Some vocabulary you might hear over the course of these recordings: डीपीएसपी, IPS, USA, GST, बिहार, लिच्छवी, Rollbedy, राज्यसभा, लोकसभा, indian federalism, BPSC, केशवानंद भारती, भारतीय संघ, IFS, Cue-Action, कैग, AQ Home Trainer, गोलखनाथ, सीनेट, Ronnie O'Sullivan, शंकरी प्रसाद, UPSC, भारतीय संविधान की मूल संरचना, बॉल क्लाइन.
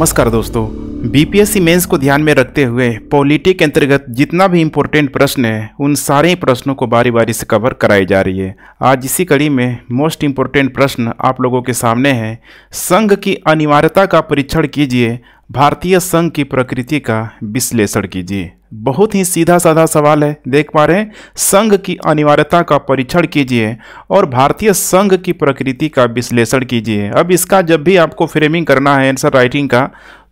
नमस्कार दोस्तों, BPSC mains को ध्यान में रखते हुए पॉलिटी के अंतर्गत जितना भी इम्पोर्टेंट प्रश्न है उन सारे प्रश्नों को बारी बारी से कवर कराई जा रही है। आज इसी कड़ी में मोस्ट इम्पोर्टेंट प्रश्न आप लोगों के सामने है। संघ की अनिवार्यता का परीक्षण कीजिए, भारतीय संघ की प्रकृति का विश्लेषण कीजिए। बहुत ही सीधा साधा सवाल है, देख पा रहे हैं। संघ की अनिवार्यता का परीक्षण कीजिए और भारतीय संघ की प्रकृति का विश्लेषण कीजिए। अब इसका जब भी आपको फ्रेमिंग करना है आंसर राइटिंग का,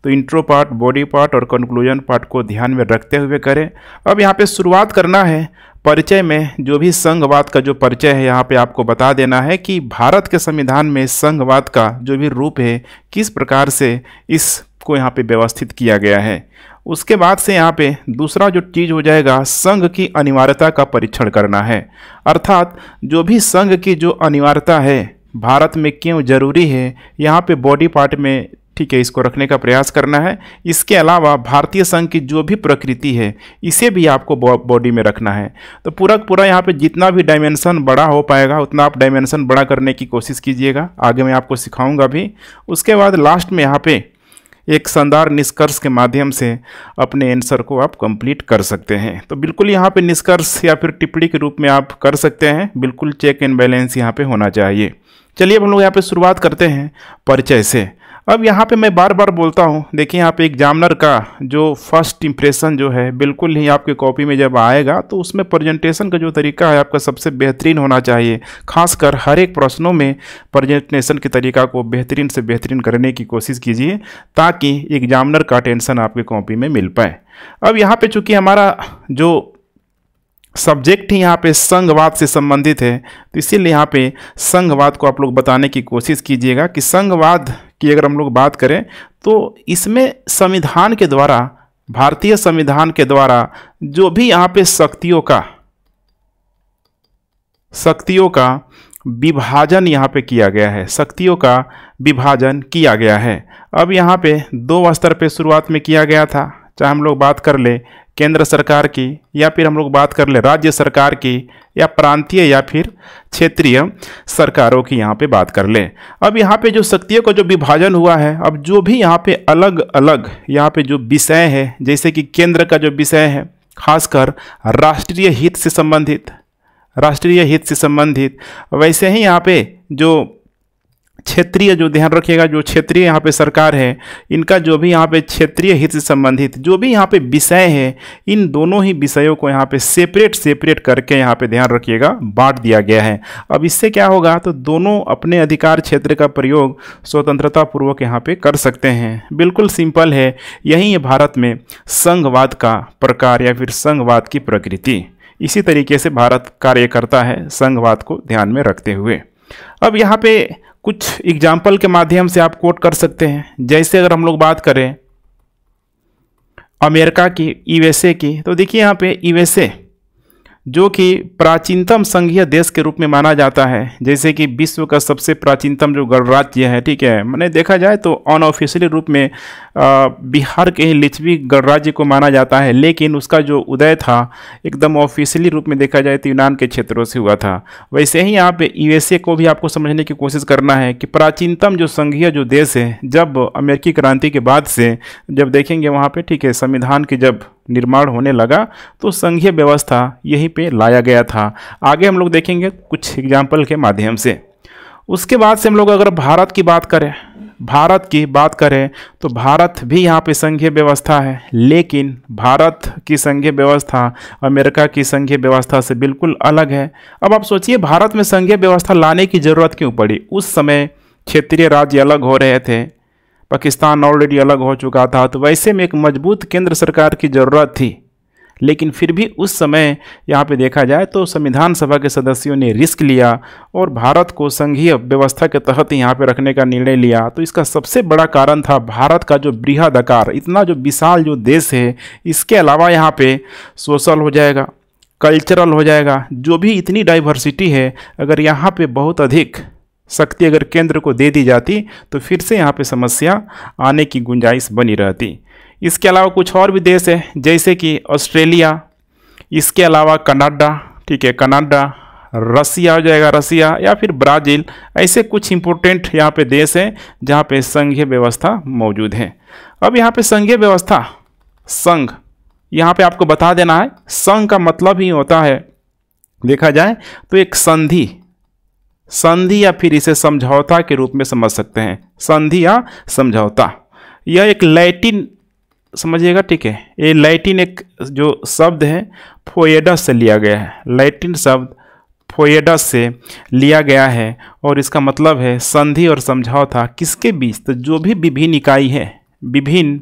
तो इंट्रो पार्ट, बॉडी पार्ट और कंक्लूजन पार्ट को ध्यान में रखते हुए करें। अब यहाँ पे शुरुआत करना है परिचय में। जो भी संघवाद का जो परिचय है यहाँ पे आपको बता देना है कि भारत के संविधान में संघवाद का जो भी रूप है किस प्रकार से इसको यहाँ पे व्यवस्थित किया गया है। उसके बाद से यहाँ पे दूसरा जो चीज़ हो जाएगा, संघ की अनिवार्यता का परीक्षण करना है, अर्थात जो भी संघ की जो अनिवार्यता है भारत में क्यों जरूरी है, यहाँ पे बॉडी पार्ट में ठीक है इसको रखने का प्रयास करना है। इसके अलावा भारतीय संघ की जो भी प्रकृति है इसे भी आपको बॉडी में रखना है। तो पूरा पूरा यहाँ पे जितना भी डायमेंशन बड़ा हो पाएगा उतना आप डायमेंशन बड़ा करने की कोशिश कीजिएगा, आगे मैं आपको सिखाऊंगा भी। उसके बाद लास्ट में यहाँ पे एक शानदार निष्कर्ष के माध्यम से अपने आंसर को आप कंप्लीट कर सकते हैं। तो बिल्कुल यहाँ पे निष्कर्ष या फिर टिप्पणी के रूप में आप कर सकते हैं, बिल्कुल चेक एंड बैलेंस यहाँ पे होना चाहिए। चलिए अब हम लोग यहाँ पे शुरुआत करते हैं परिचय से। अब यहाँ पे मैं बार बार बोलता हूँ, देखिए यहाँ पे एग्जामिनर का जो फर्स्ट इंप्रेशन जो है बिल्कुल ही आपके कॉपी में जब आएगा तो उसमें प्रेजेंटेशन का जो तरीका है आपका सबसे बेहतरीन होना चाहिए। खासकर हर एक प्रश्नों में प्रेजेंटेशन के तरीका को बेहतरीन से बेहतरीन करने की कोशिश कीजिए ताकि एग्जामिनर का टेंशन आपके कॉपी में मिल पाए। अब यहाँ पर चूँकि हमारा जो सब्जेक्ट ही यहाँ पे संघवाद से संबंधित है, तो इसीलिए यहाँ पे संघवाद को आप लोग बताने की कोशिश कीजिएगा कि संघवाद की अगर हम लोग बात करें तो इसमें संविधान के द्वारा, भारतीय संविधान के द्वारा जो भी यहाँ पे शक्तियों का विभाजन यहाँ पे किया गया है, शक्तियों का विभाजन किया गया है। अब यहाँ पे दो स्तर पे शुरुआत में किया गया था, चाहे हम लोग बात कर ले केंद्र सरकार की या फिर हम लोग बात कर ले राज्य सरकार की या प्रांतीय या फिर क्षेत्रीय सरकारों की यहाँ पे बात कर ले। अब यहाँ पे जो शक्तियों का जो विभाजन हुआ है, अब जो भी यहाँ पे अलग अलग यहाँ पे जो विषय है, जैसे कि केंद्र का जो विषय है खासकर राष्ट्रीय हित से संबंधित, वैसे ही यहाँ पे जो क्षेत्रीय, जो ध्यान रखिएगा जो क्षेत्रीय यहाँ पे सरकार है इनका जो भी यहाँ पे क्षेत्रीय हित से संबंधित जो भी यहाँ पे विषय है, इन दोनों ही विषयों को यहाँ पे सेपरेट करके यहाँ पे ध्यान रखिएगा बांट दिया गया है। अब इससे क्या होगा, तो दोनों अपने अधिकार क्षेत्र का प्रयोग स्वतंत्रता पूर्वक यहाँ पे कर सकते हैं। बिल्कुल सिंपल है, यही है भारत में संघवाद का प्रकार या फिर संघवाद की प्रकृति। इसी तरीके से भारत कार्य करता है संघवाद को ध्यान में रखते हुए। अब यहाँ पे कुछ एग्जाम्पल के माध्यम से आप कोट कर सकते हैं, जैसे अगर हम लोग बात करें अमेरिका की, यूएसए की, तो देखिए यहाँ पे यूएसए जो कि प्राचीनतम संघीय देश के रूप में माना जाता है, जैसे कि विश्व का सबसे प्राचीनतम जो गणराज्य है, ठीक है, मैंने देखा जाए तो अनऑफिशियली रूप में बिहार के ही लिच्छवी गणराज्य को माना जाता है, लेकिन उसका जो उदय था एकदम ऑफिशियली रूप में देखा जाए तो यूनान के क्षेत्रों से हुआ था। वैसे ही यहाँ पे यूएसए को भी आपको समझने की कोशिश करना है कि प्राचीनतम जो संघीय जो देश है, जब अमेरिकी क्रांति के बाद से जब देखेंगे वहाँ पर, ठीक है, संविधान की जब निर्माण होने लगा तो संघीय व्यवस्था यहीं पे लाया गया था। आगे हम लोग देखेंगे कुछ एग्जाम्पल के माध्यम से। उसके बाद से हम लोग अगर भारत की बात करें तो भारत भी यहाँ पे संघीय व्यवस्था है, लेकिन भारत की संघीय व्यवस्था अमेरिका की संघीय व्यवस्था से बिल्कुल अलग है। अब आप सोचिए भारत में संघीय व्यवस्था लाने की ज़रूरत क्यों पड़ी। उस समय क्षेत्रीय राज्य अलग हो रहे थे, पाकिस्तान ऑलरेडी अलग हो चुका था, तो वैसे में एक मजबूत केंद्र सरकार की ज़रूरत थी, लेकिन फिर भी उस समय यहाँ पे देखा जाए तो संविधान सभा के सदस्यों ने रिस्क लिया और भारत को संघीय व्यवस्था के तहत यहाँ पे रखने का निर्णय लिया। तो इसका सबसे बड़ा कारण था भारत का जो बृहद आकार, इतना जो विशाल जो देश है, इसके अलावा यहाँ पे सोशल हो जाएगा, कल्चरल हो जाएगा, जो भी इतनी डाइवर्सिटी है, अगर यहाँ पे बहुत अधिक शक्ति अगर केंद्र को दे दी जाती तो फिर से यहाँ पे समस्या आने की गुंजाइश बनी रहती। इसके अलावा कुछ और भी देश है जैसे कि ऑस्ट्रेलिया, इसके अलावा कनाडा, ठीक है, कनाडा, रसिया हो जाएगा रसिया, या फिर ब्राज़ील। ऐसे कुछ इम्पोर्टेंट यहाँ पे देश हैं जहाँ पे संघीय व्यवस्था मौजूद है। अब यहाँ पे संघीय व्यवस्था, संघ, यहाँ पे आपको बता देना है संघ का मतलब ही होता है, देखा जाए तो एक संधि, संधि या फिर इसे समझौता के रूप में समझ सकते हैं, संधि या समझौता। यह एक लैटिन, समझिएगा ठीक है, ये लैटिन एक जो शब्द है फोएडा से लिया गया है, लैटिन शब्द फोएडा से लिया गया है और इसका मतलब है संधि और समझौता। किसके बीच? तो जो भी विभिन्न इकाई है, विभिन्न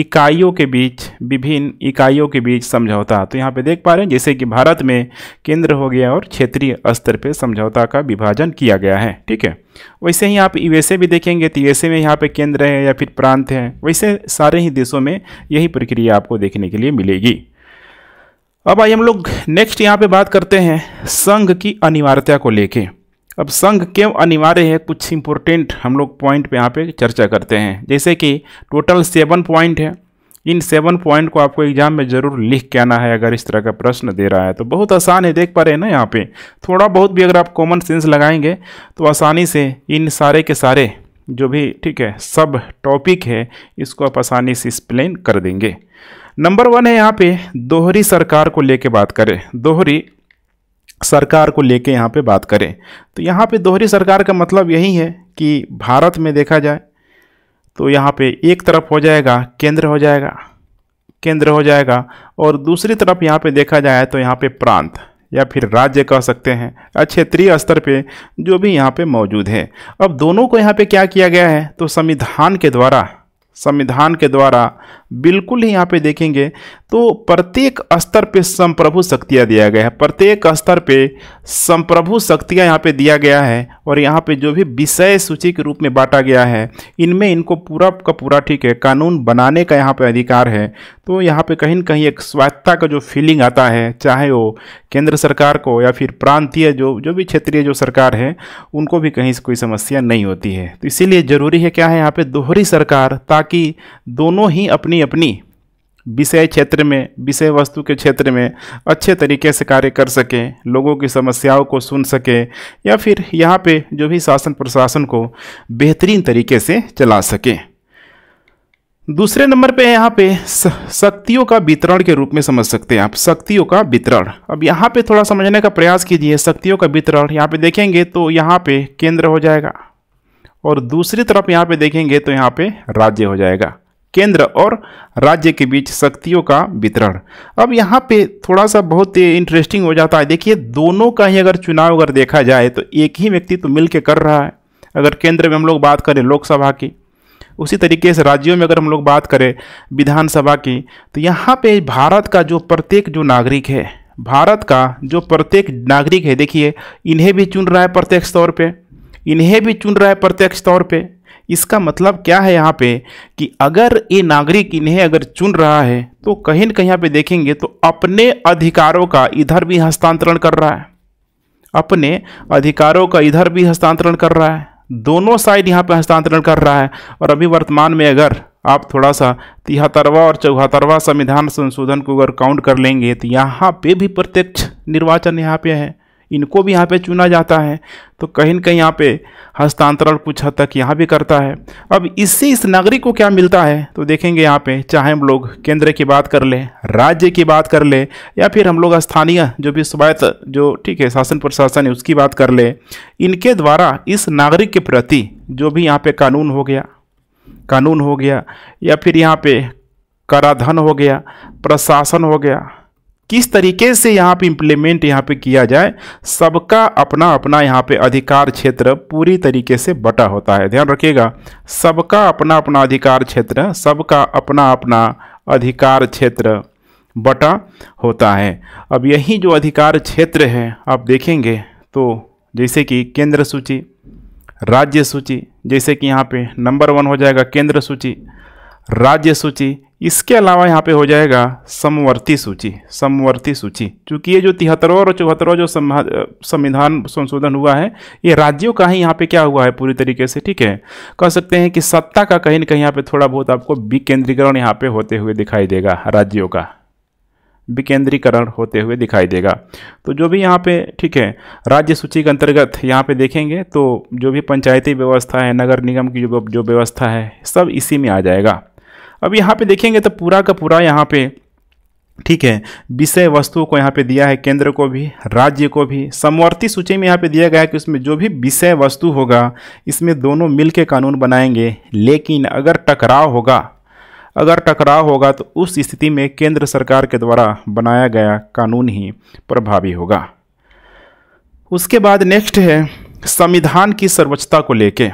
इकाइयों के बीच, विभिन्न इकाइयों के बीच समझौता। तो यहाँ पे देख पा रहे हैं जैसे कि भारत में केंद्र हो गया और क्षेत्रीय स्तर पे समझौता का विभाजन किया गया है, ठीक है। वैसे ही आप यूएसए भी देखेंगे तो यूएसए में यहाँ पे केंद्र है या फिर प्रांत हैं, वैसे सारे ही देशों में यही प्रक्रिया आपको देखने के लिए मिलेगी। अब आइए हम लोग नेक्स्ट यहाँ पे बात करते हैं संघ की अनिवार्यता को लेकर। अब संघ क्यों अनिवार्य है, कुछ इम्पोर्टेंट हम लोग पॉइंट पे यहाँ पे चर्चा करते हैं। जैसे कि टोटल 7 पॉइंट है, इन 7 पॉइंट को आपको एग्जाम में ज़रूर लिख के आना है अगर इस तरह का प्रश्न दे रहा है तो। बहुत आसान है, देख पा रहे हैं ना, यहाँ पे थोड़ा बहुत भी अगर आप कॉमन सेंस लगाएंगे तो आसानी से इन सारे के सारे जो भी, ठीक है, सब टॉपिक है इसको आप आसानी से एक्सप्लेन कर देंगे। नंबर 1 है यहाँ पे दोहरी सरकार को लेके बात करें, दोहरी सरकार को लेके यहाँ पे बात करें तो यहाँ पे दोहरी सरकार का मतलब यही है कि भारत में देखा जाए तो यहाँ पे एक तरफ हो जाएगा केंद्र, हो जाएगा केंद्र, हो जाएगा और दूसरी तरफ यहाँ पे देखा जाए तो यहाँ पे प्रांत या फिर राज्य कह सकते हैं, क्षेत्रीय स्तर पे जो भी यहाँ पे मौजूद है। अब दोनों को यहाँ पे क्या किया गया है तो संविधान के द्वारा, संविधान के द्वारा बिल्कुल ही यहाँ पे देखेंगे तो प्रत्येक स्तर पे संप्रभु शक्तियाँ दिया गया है, प्रत्येक स्तर पे संप्रभु शक्तियाँ यहाँ पे दिया गया है और यहाँ पे जो भी विषय सूची के रूप में बांटा गया है इनमें इनको पूरा का पूरा, ठीक है, कानून बनाने का यहाँ पे अधिकार है। तो यहाँ पे कहीं ना कहीं एक स्वायत्तता का जो फीलिंग आता है, चाहे वो केंद्र सरकार को या फिर प्रांतीय जो भी क्षेत्रीय जो सरकार है उनको भी कहीं से कोई समस्या नहीं होती है। तो इसीलिए ज़रूरी है क्या है यहाँ पर दोहरी सरकार, ताकि दोनों ही अपनी अपनी विषय क्षेत्र में, विषय वस्तु के क्षेत्र में अच्छे तरीके से कार्य कर सकें, लोगों की समस्याओं को सुन सकें या फिर यहाँ पे जो भी शासन प्रशासन को बेहतरीन तरीके से चला सकें। दूसरे नंबर पे यहाँ पे शक्तियों का वितरण के रूप में समझ सकते हैं आप, शक्तियों का वितरण। अब यहाँ पे थोड़ा समझने का प्रयास कीजिए, शक्तियों का वितरण यहाँ पे देखेंगे तो यहाँ पे केंद्र हो जाएगा और दूसरी तरफ यहाँ पे देखेंगे तो यहाँ पे राज्य हो जाएगा, केंद्र और राज्य के बीच शक्तियों का वितरण। अब यहाँ पे थोड़ा सा बहुत इंटरेस्टिंग हो जाता है, देखिए दोनों का ही अगर चुनाव अगर देखा जाए तो एक ही व्यक्ति तो मिलके कर रहा है। अगर केंद्र में हम लोग बात करें लोकसभा की, उसी तरीके से राज्यों में अगर हम लोग बात करें विधानसभा की, तो यहाँ पे भारत का जो प्रत्येक जो नागरिक है, भारत का जो प्रत्येक नागरिक है, देखिए इन्हें भी चुन रहा है प्रत्यक्ष तौर पर, इन्हें भी चुन रहा है प्रत्यक्ष तौर पे। इसका मतलब क्या है यहाँ पे कि अगर ये नागरिक इन्हें अगर चुन रहा है तो कहीं न कहीं यहाँ पे देखेंगे तो अपने अधिकारों का इधर भी हस्तांतरण कर रहा है, अपने अधिकारों का इधर भी हस्तांतरण कर रहा है, दोनों साइड यहाँ पे हस्तांतरण कर रहा है। और अभी वर्तमान में अगर आप थोड़ा सा 73वां और 74वां संविधान संशोधन को अगर काउंट कर लेंगे तो यहाँ पे भी प्रत्यक्ष निर्वाचन यहाँ पे है, इनको भी यहाँ पे चुना जाता है, तो कहीं न कहीं यहाँ पे हस्तांतरण कुछ हद तक यहाँ भी करता है। अब इससे इस नागरिक को क्या मिलता है तो देखेंगे यहाँ पे, चाहे हम लोग केंद्र की बात कर लें, राज्य की बात कर लें या फिर हम लोग स्थानीय जो भी स्वायत्त जो, ठीक है, शासन प्रशासन है उसकी बात कर लें, इनके द्वारा इस नागरिक के प्रति जो भी यहाँ पे कानून हो गया, कानून हो गया या फिर यहाँ पे कराधान हो गया, प्रशासन हो गया, किस तरीके से यहाँ पे इम्प्लीमेंट यहाँ पे किया जाए, सबका अपना अपना यहाँ पे अधिकार क्षेत्र पूरी तरीके से बटा होता है। ध्यान रखिएगा, सबका अपना अपना अधिकार क्षेत्र, सबका अपना अपना अधिकार क्षेत्र बटा होता है। अब यही जो अधिकार क्षेत्र है आप देखेंगे तो जैसे कि केंद्र सूची, राज्य सूची, जैसे कि यहाँ पे नंबर 1 हो जाएगा केंद्र सूची, राज्य सूची, इसके अलावा यहाँ पे हो जाएगा समवर्ती सूची, समवर्ती सूची। क्योंकि ये जो 73वां और 74वां जो संविधान संशोधन हुआ है ये राज्यों का ही यहाँ पे क्या हुआ है पूरी तरीके से, ठीक है, कह सकते हैं कि सत्ता का कहीं ना कहीं यहाँ पे थोड़ा बहुत आपको विकेंद्रीकरण यहाँ पे होते हुए दिखाई देगा राज्यों का। विकेंद्रीकरण होते हुए दिखाई देगा। तो जो भी यहाँ पे ठीक है राज्य सूची के अंतर्गत यहाँ पे देखेंगे तो जो भी पंचायती व्यवस्था है, नगर निगम की जो व्यवस्था है, सब इसी में आ जाएगा। अब यहाँ पे देखेंगे तो पूरा का पूरा यहाँ पे ठीक है विषय वस्तु को यहाँ पे दिया है, केंद्र को भी राज्य को भी। समवर्ती सूची में यहाँ पे दिया गया है कि उसमें जो भी विषय वस्तु होगा इसमें दोनों मिल के कानून बनाएंगे, लेकिन अगर टकराव होगा तो उस स्थिति में केंद्र सरकार के द्वारा बनाया गया कानून ही प्रभावी होगा। उसके बाद नेक्स्ट है संविधान की सर्वोच्चता को लेके।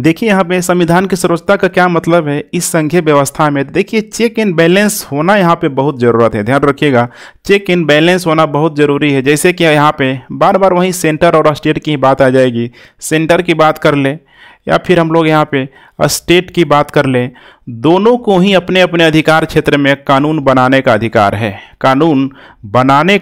देखिए यहाँ पे संविधान की सर्वोच्चता का क्या मतलब है इस संघीय व्यवस्था में। देखिए चेक एंड बैलेंस होना यहाँ पे बहुत ज़रूरत है, ध्यान रखिएगा चेक एंड बैलेंस होना बहुत ज़रूरी है। जैसे कि यहाँ पे बार बार वहीं सेंटर और स्टेट की बात आ जाएगी, सेंटर की बात कर ले या फिर हम लोग यहाँ पे स्टेट की बात कर लें, दोनों को ही अपने अपने अधिकार क्षेत्र में कानून बनाने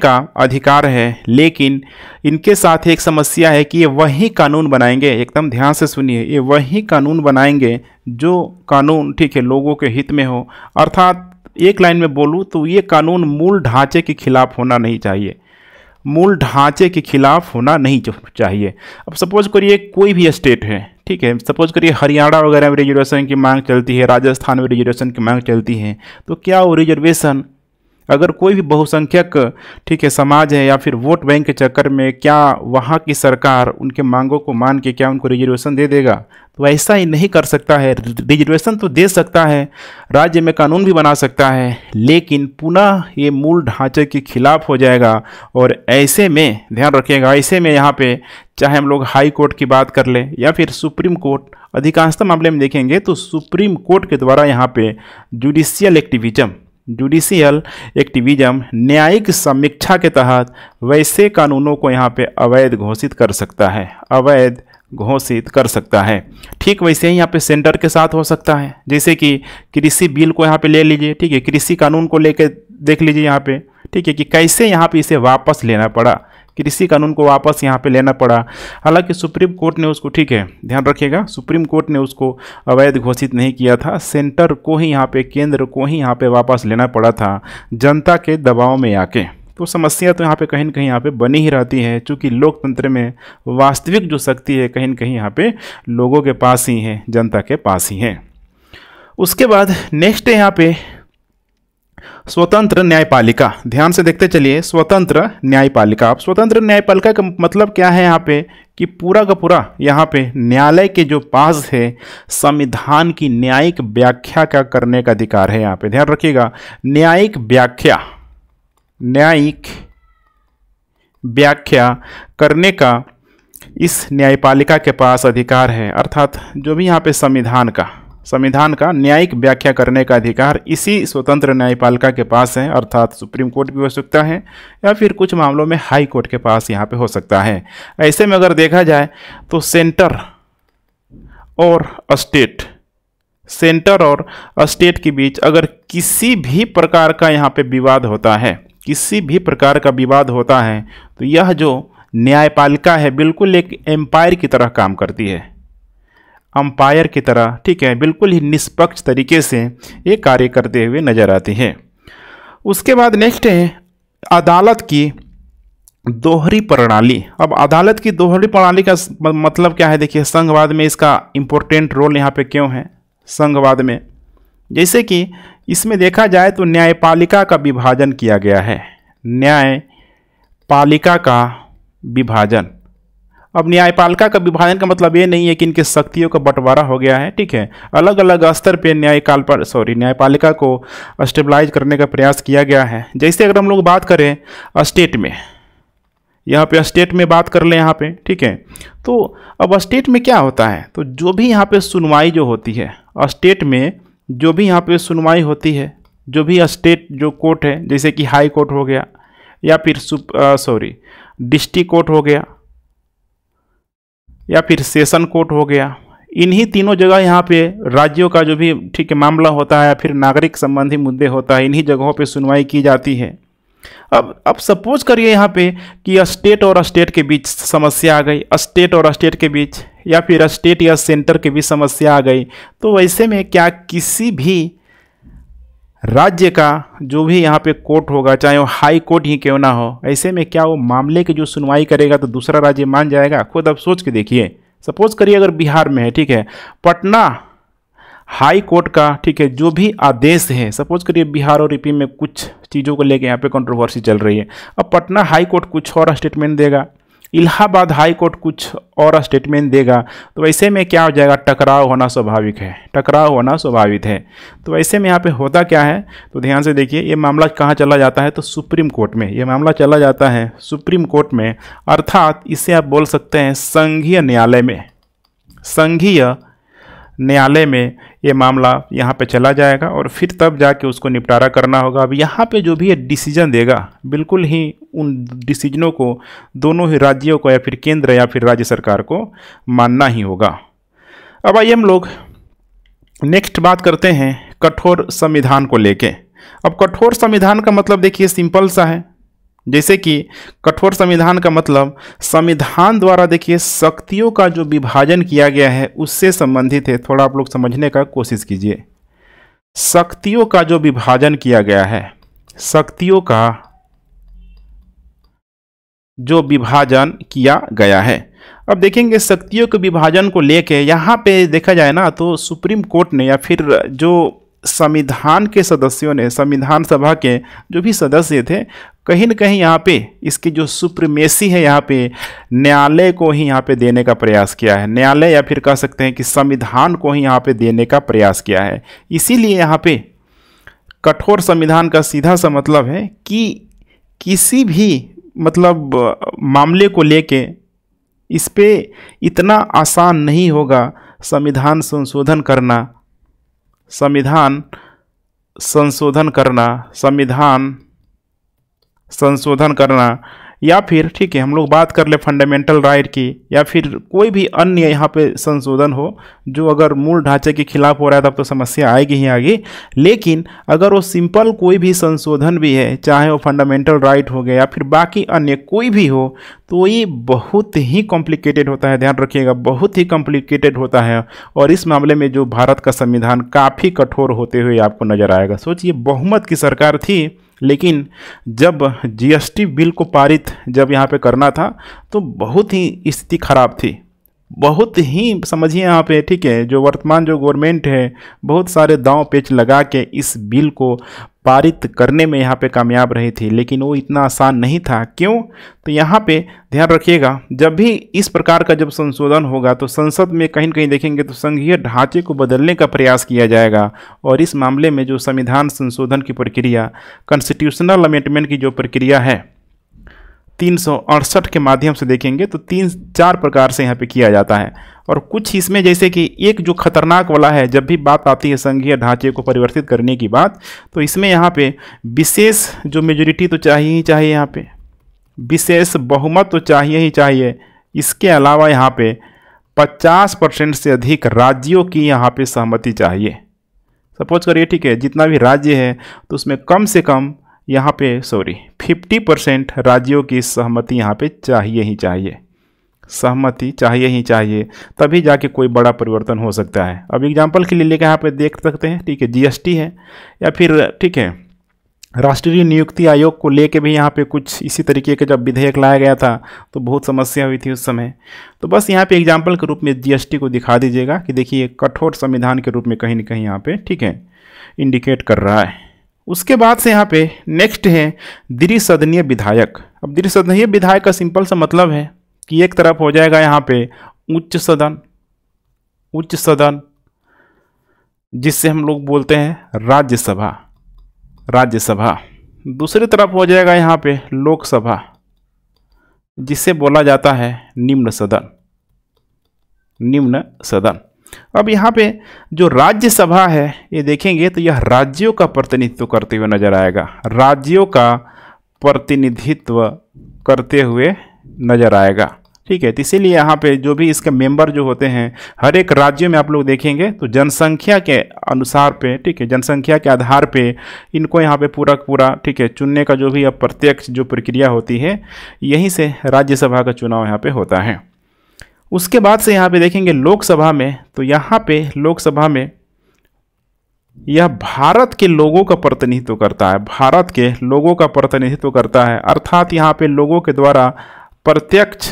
का अधिकार है। लेकिन इनके साथ एक समस्या है कि ये वही कानून बनाएंगे, एकदम ध्यान से सुनिए, ये वही कानून बनाएंगे जो कानून ठीक है लोगों के हित में हो। अर्थात एक लाइन में बोलूँ तो ये कानून मूल ढांचे के खिलाफ होना नहीं चाहिए, मूल ढांचे के खिलाफ होना नहीं चाहिए। अब सपोज करिए कोई भी स्टेट है ठीक है, सपोज करिए हरियाणा वगैरह में रिजर्वेशन की मांग चलती है, राजस्थान में रिजर्वेशन की मांग चलती है, तो क्या वो रिजर्वेशन अगर कोई भी बहुसंख्यक ठीक है समाज है या फिर वोट बैंक के चक्कर में क्या वहाँ की सरकार उनके मांगों को मान के क्या उनको रिजर्वेशन दे देगा? तो ऐसा ही नहीं कर सकता है। रिजर्वेशन तो दे सकता है, राज्य में कानून भी बना सकता है, लेकिन पुनः ये मूल ढांचे के खिलाफ हो जाएगा। और ऐसे में ध्यान रखिएगा, ऐसे में यहाँ पे चाहे हम लोग हाई कोर्ट की बात कर लें या फिर सुप्रीम कोर्ट, अधिकांशतः मामले में देखेंगे तो सुप्रीम कोर्ट के द्वारा यहाँ पे जुडिशियल एक्टिविज़म न्यायिक समीक्षा के तहत वैसे कानूनों को यहाँ पे अवैध घोषित कर सकता है। ठीक वैसे ही यहाँ पे सेंटर के साथ हो सकता है। जैसे कि कृषि बिल को यहाँ पे ले लीजिए, ठीक है कृषि कानून को लेके देख लीजिए यहाँ पे ठीक है कि कैसे यहाँ पे इसे वापस लेना पड़ा, कृषि कानून को वापस यहाँ पे लेना पड़ा। हालांकि सुप्रीम कोर्ट ने उसको ठीक है ध्यान रखिएगा, सुप्रीम कोर्ट ने उसको अवैध घोषित नहीं किया था, सेंटर को ही यहाँ पे केंद्र को ही यहाँ पे वापस लेना पड़ा था जनता के दबाव में आके। तो समस्या तो यहाँ पे कहीं न कहीं यहाँ पे बनी ही रहती है, चूँकि लोकतंत्र में वास्तविक जो शक्ति है कहीं न कहीं यहाँ पे लोगों के पास ही है, जनता के पास ही है। उसके बाद नेक्स्ट है यहाँ पे स्वतंत्र न्यायपालिका। ध्यान से देखते चलिए स्वतंत्र न्यायपालिका। अब स्वतंत्र न्यायपालिका का मतलब क्या है यहाँ पे कि पूरा का पूरा यहाँ पे न्यायालय के जो पास है संविधान की न्यायिक व्याख्या का करने का अधिकार है। यहाँ पे ध्यान रखिएगा न्यायिक व्याख्या करने का इस न्यायपालिका के पास अधिकार है। अर्थात जो भी यहाँ पे संविधान का न्यायिक व्याख्या करने का अधिकार इसी स्वतंत्र न्यायपालिका के पास है। अर्थात सुप्रीम कोर्ट भी हो सकता है या फिर कुछ मामलों में हाई कोर्ट के पास यहाँ पे हो सकता है। ऐसे में अगर देखा जाए तो सेंटर और स्टेट के बीच अगर किसी भी प्रकार का यहाँ पे विवाद होता है तो यह जो न्यायपालिका है बिल्कुल एक एम्पायर की तरह काम करती है, अंपायर की तरह ठीक है, बिल्कुल ही निष्पक्ष तरीके से ये कार्य करते हुए नजर आती है। उसके बाद नेक्स्ट है अदालत की दोहरी प्रणाली। अब अदालत की दोहरी प्रणाली का मतलब क्या है? देखिए संघवाद में इसका इम्पोर्टेंट रोल यहाँ पे क्यों है। संघवाद में जैसे कि इसमें देखा जाए तो न्यायपालिका का विभाजन किया गया है, अब न्यायपालिका का विभाजन का मतलब ये नहीं है कि इनके शक्तियों का बंटवारा हो गया है, ठीक है अलग अलग स्तर पे न्यायपालिका को स्टेबलाइज करने का प्रयास किया गया है। जैसे अगर हम लोग बात करें स्टेट में बात कर लें यहाँ पे ठीक है, तो अब स्टेट में क्या होता है तो जो भी जो कोर्ट है जैसे कि हाई कोर्ट हो गया या फिर डिस्ट्रिक्ट कोर्ट हो गया या फिर सेशन कोर्ट हो गया, इन्हीं तीनों जगह यहाँ पे राज्यों का जो भी ठीक है मामला होता है या फिर नागरिक संबंधी मुद्दे होता है, इन्हीं जगहों पे सुनवाई की जाती है। अब सपोज करिए यहाँ पे कि स्टेट और स्टेट के बीच समस्या आ गई, या फिर स्टेट या सेंटर के बीच समस्या आ गई, तो वैसे में क्या किसी भी राज्य का जो भी यहाँ पे कोर्ट होगा, चाहे वो हाई कोर्ट ही क्यों ना हो, ऐसे में क्या वो मामले की जो सुनवाई करेगा तो दूसरा राज्य मान जाएगा? खुद अब सोच के देखिए। सपोज करिए अगर बिहार में है, ठीक है, पटना हाई कोर्ट का, ठीक है, जो भी आदेश है, सपोज करिए बिहार और यूपी में कुछ चीज़ों को लेके यहाँ पे कंट्रोवर्सी चल रही है। अब पटना हाई कोर्ट कुछ और स्टेटमेंट देगा, इलाहाबाद हाई कोर्ट कुछ और स्टेटमेंट देगा, तो ऐसे में क्या हो जाएगा? टकराव होना स्वाभाविक है, टकराव होना स्वाभाविक है। तो ऐसे में यहाँ पे होता क्या है, तो ध्यान से देखिए, ये मामला कहाँ चला जाता है? तो सुप्रीम कोर्ट में ये मामला चला जाता है, सुप्रीम कोर्ट में। अर्थात इसे आप बोल सकते हैं संघीय न्यायालय में, संघीय न्यायालय में ये मामला यहाँ पे चला जाएगा और फिर तब जाके उसको निपटारा करना होगा। अब यहाँ पे जो भी ये डिसीजन देगा, बिल्कुल ही उन डिसीजनों को दोनों ही राज्यों को या फिर केंद्र या फिर राज्य सरकार को मानना ही होगा। अब आइए हम लोग नेक्स्ट बात करते हैं कठोर संविधान को लेके। अब कठोर संविधान का मतलब देखिए सिंपल सा है, जैसे कि कठोर संविधान का मतलब संविधान द्वारा देखिए शक्तियों का जो विभाजन किया गया है उससे संबंधित है। थोड़ा आप लोग समझने का कोशिश कीजिए, शक्तियों का जो विभाजन किया गया है, शक्तियों का जो विभाजन किया गया है। अब देखेंगे शक्तियों के विभाजन को लेके यहाँ पे देखा जाए ना तो सुप्रीम कोर्ट ने या फिर जो संविधान के सदस्यों ने, संविधान सभा के जो भी सदस्य थे, कहीं न कहीं यहाँ पे इसकी जो सुप्रीमेसी है यहाँ पे न्यायालय को ही यहाँ पे देने का प्रयास किया है, न्यायालय या फिर कह सकते हैं कि संविधान को ही यहाँ पे देने का प्रयास किया है। इसीलिए यहाँ पे कठोर संविधान का सीधा सा मतलब है कि किसी भी मतलब मामले को लेके इस पे इतना आसान नहीं होगा संविधान संशोधन करना, संविधान संशोधन करना, संविधान संशोधन करना, या फिर ठीक है हम लोग बात कर ले फंडामेंटल राइट की, या फिर कोई भी अन्य यहाँ पे संशोधन हो जो अगर मूल ढांचे के खिलाफ हो रहा है तब तो समस्या आएगी ही आएगी। लेकिन अगर वो सिंपल कोई भी संशोधन भी है, चाहे वो फंडामेंटल राइट हो गया या फिर बाकी अन्य कोई भी हो, तो ये बहुत ही कॉम्प्लिकेटेड होता है, ध्यान रखिएगा, बहुत ही कॉम्प्लिकेटेड होता है। और इस मामले में जो भारत का संविधान काफ़ी कठोर होते हुए आपको नजर आएगा। सोचिए बहुमत की सरकार थी, लेकिन जब जीएसटी बिल को पारित जब यहाँ पे करना था तो बहुत ही स्थिति ख़राब थी, बहुत ही समझिए यहाँ पे, ठीक है, जो वर्तमान जो गवर्नमेंट है बहुत सारे दांव पेच लगा के इस बिल को पारित करने में यहाँ पे कामयाब रही थी, लेकिन वो इतना आसान नहीं था। क्यों? तो यहाँ पे ध्यान रखिएगा, जब भी इस प्रकार का जब संशोधन होगा तो संसद में कहीं न कहीं देखेंगे तो संघीय ढांचे को बदलने का प्रयास किया जाएगा। और इस मामले में जो संविधान संशोधन की प्रक्रिया, कॉन्स्टिट्यूशनल अमेंडमेंट की जो प्रक्रिया है 368 के माध्यम से देखेंगे तो 3-4 प्रकार से यहाँ पे किया जाता है। और कुछ इसमें जैसे कि एक जो खतरनाक वाला है, जब भी बात आती है संघीय ढांचे को परिवर्तित करने की बात, तो इसमें यहाँ पे विशेष जो मेजोरिटी तो चाहिए ही चाहिए, यहाँ पे विशेष बहुमत तो चाहिए ही चाहिए। इसके अलावा यहाँ पे 50% से अधिक राज्यों की यहाँ पर सहमति चाहिए। सपोज करिए, ठीक है, जितना भी राज्य है तो उसमें कम से कम यहाँ पे 50% राज्यों की सहमति यहाँ पे चाहिए ही चाहिए, सहमति चाहिए ही चाहिए, तभी जाके कोई बड़ा परिवर्तन हो सकता है। अब एग्जांपल के लिए लेकर यहाँ पे देख सकते हैं, ठीक है, जीएसटी है या फिर ठीक है राष्ट्रीय नियुक्ति आयोग को लेके भी यहाँ पे कुछ इसी तरीके का जब विधेयक लाया गया था तो बहुत समस्या हुई थी उस समय। तो बस यहाँ पे एग्जाम्पल के रूप में जीएसटी को दिखा दीजिएगा कि देखिए कठोर संविधान के रूप में कहीं ना कहीं यहाँ पे, ठीक है, इंडिकेट कर रहा है। उसके बाद से यहाँ पे नेक्स्ट है द्विसदनीय विधायक। अब द्विसदनीय विधायक का सिंपल सा मतलब है कि एक तरफ हो जाएगा यहाँ पे उच्च सदन, उच्च सदन जिससे हम लोग बोलते हैं राज्यसभा, राज्यसभा। दूसरी तरफ हो जाएगा यहाँ पे लोकसभा, जिससे बोला जाता है निम्न सदन, निम्न सदन। अब यहाँ पे जो राज्यसभा है ये देखेंगे तो यह राज्यों का प्रतिनिधित्व करते हुए नजर आएगा, राज्यों का प्रतिनिधित्व करते हुए नजर आएगा, ठीक है। तो इसीलिए यहाँ पे जो भी इसके मेंबर जो होते हैं हर एक राज्य में आप लोग देखेंगे तो जनसंख्या के अनुसार पे, ठीक है, जनसंख्या के आधार पे इनको यहाँ पे पूरा पूरा, ठीक है, चुनने का जो भी अप्रत्यक्ष जो प्रक्रिया होती है यहीं से राज्यसभा का चुनाव यहाँ पे होता है। उसके बाद से यहाँ पे देखेंगे लोकसभा में, तो यहाँ पे लोकसभा में यह भारत के लोगों का प्रतिनिधित्व करता है, भारत के लोगों का प्रतिनिधित्व करता है, अर्थात यहाँ पे लोगों के द्वारा प्रत्यक्ष,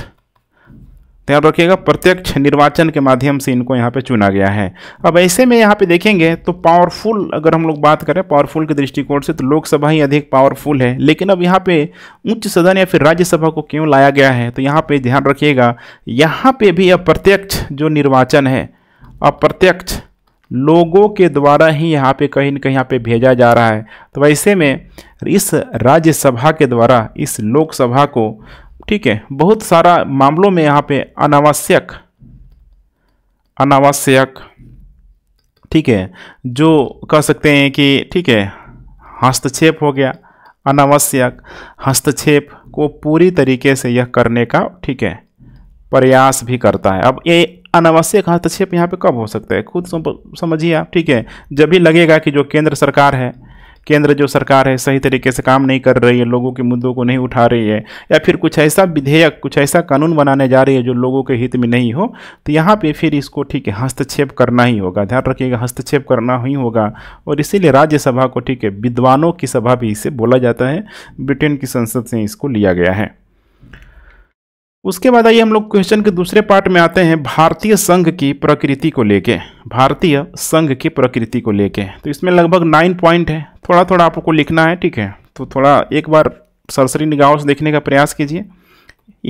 ध्यान रखिएगा, प्रत्यक्ष निर्वाचन के माध्यम से इनको यहाँ पे चुना गया है। अब ऐसे में यहाँ पे देखेंगे तो पावरफुल, अगर हम लोग बात करें पावरफुल के दृष्टिकोण से तो लोकसभा ही अधिक पावरफुल है, लेकिन अब यहाँ पे उच्च सदन या फिर राज्यसभा को क्यों लाया गया है, तो यहाँ पे ध्यान रखिएगा, यहाँ पे भी अप्रत्यक्ष जो निर्वाचन है, अप्रत्यक्ष लोगों के द्वारा ही यहाँ पे कहीं न कहीं यहाँ पे भेजा जा रहा है। तो ऐसे में इस राज्यसभा के द्वारा इस लोकसभा को, ठीक है, बहुत सारा मामलों में यहाँ पे अनावश्यक, ठीक है, जो कह सकते हैं कि ठीक है हस्तक्षेप हो गया, अनावश्यक हस्तक्षेप को पूरी तरीके से यह करने का, ठीक है, प्रयास भी करता है। अब ये अनावश्यक हस्तक्षेप यहाँ पे कब हो सकता है, खुद समझिए आप, ठीक है, जब भी लगेगा कि जो केंद्र सरकार है, केंद्र जो सरकार है सही तरीके से काम नहीं कर रही है, लोगों के मुद्दों को नहीं उठा रही है, या फिर कुछ ऐसा विधेयक, कुछ ऐसा कानून बनाने जा रही है जो लोगों के हित में नहीं हो, तो यहाँ पे फिर इसको, ठीक है, हस्तक्षेप करना ही होगा। ध्यान रखिएगा, हस्तक्षेप करना ही होगा। और इसीलिए राज्यसभा को, ठीक है, विद्वानों की सभा भी इसे बोला जाता है, ब्रिटेन की संसद से इसको लिया गया है। उसके बाद आइए हम लोग क्वेश्चन के दूसरे पार्ट में आते हैं, भारतीय संघ की प्रकृति को लेके, भारतीय संघ की प्रकृति को लेके। तो इसमें लगभग 9 पॉइंट है, थोड़ा थोड़ा आपको लिखना है, ठीक है, तो थोड़ा एक बार सरसरी निगाहों से देखने का प्रयास कीजिए,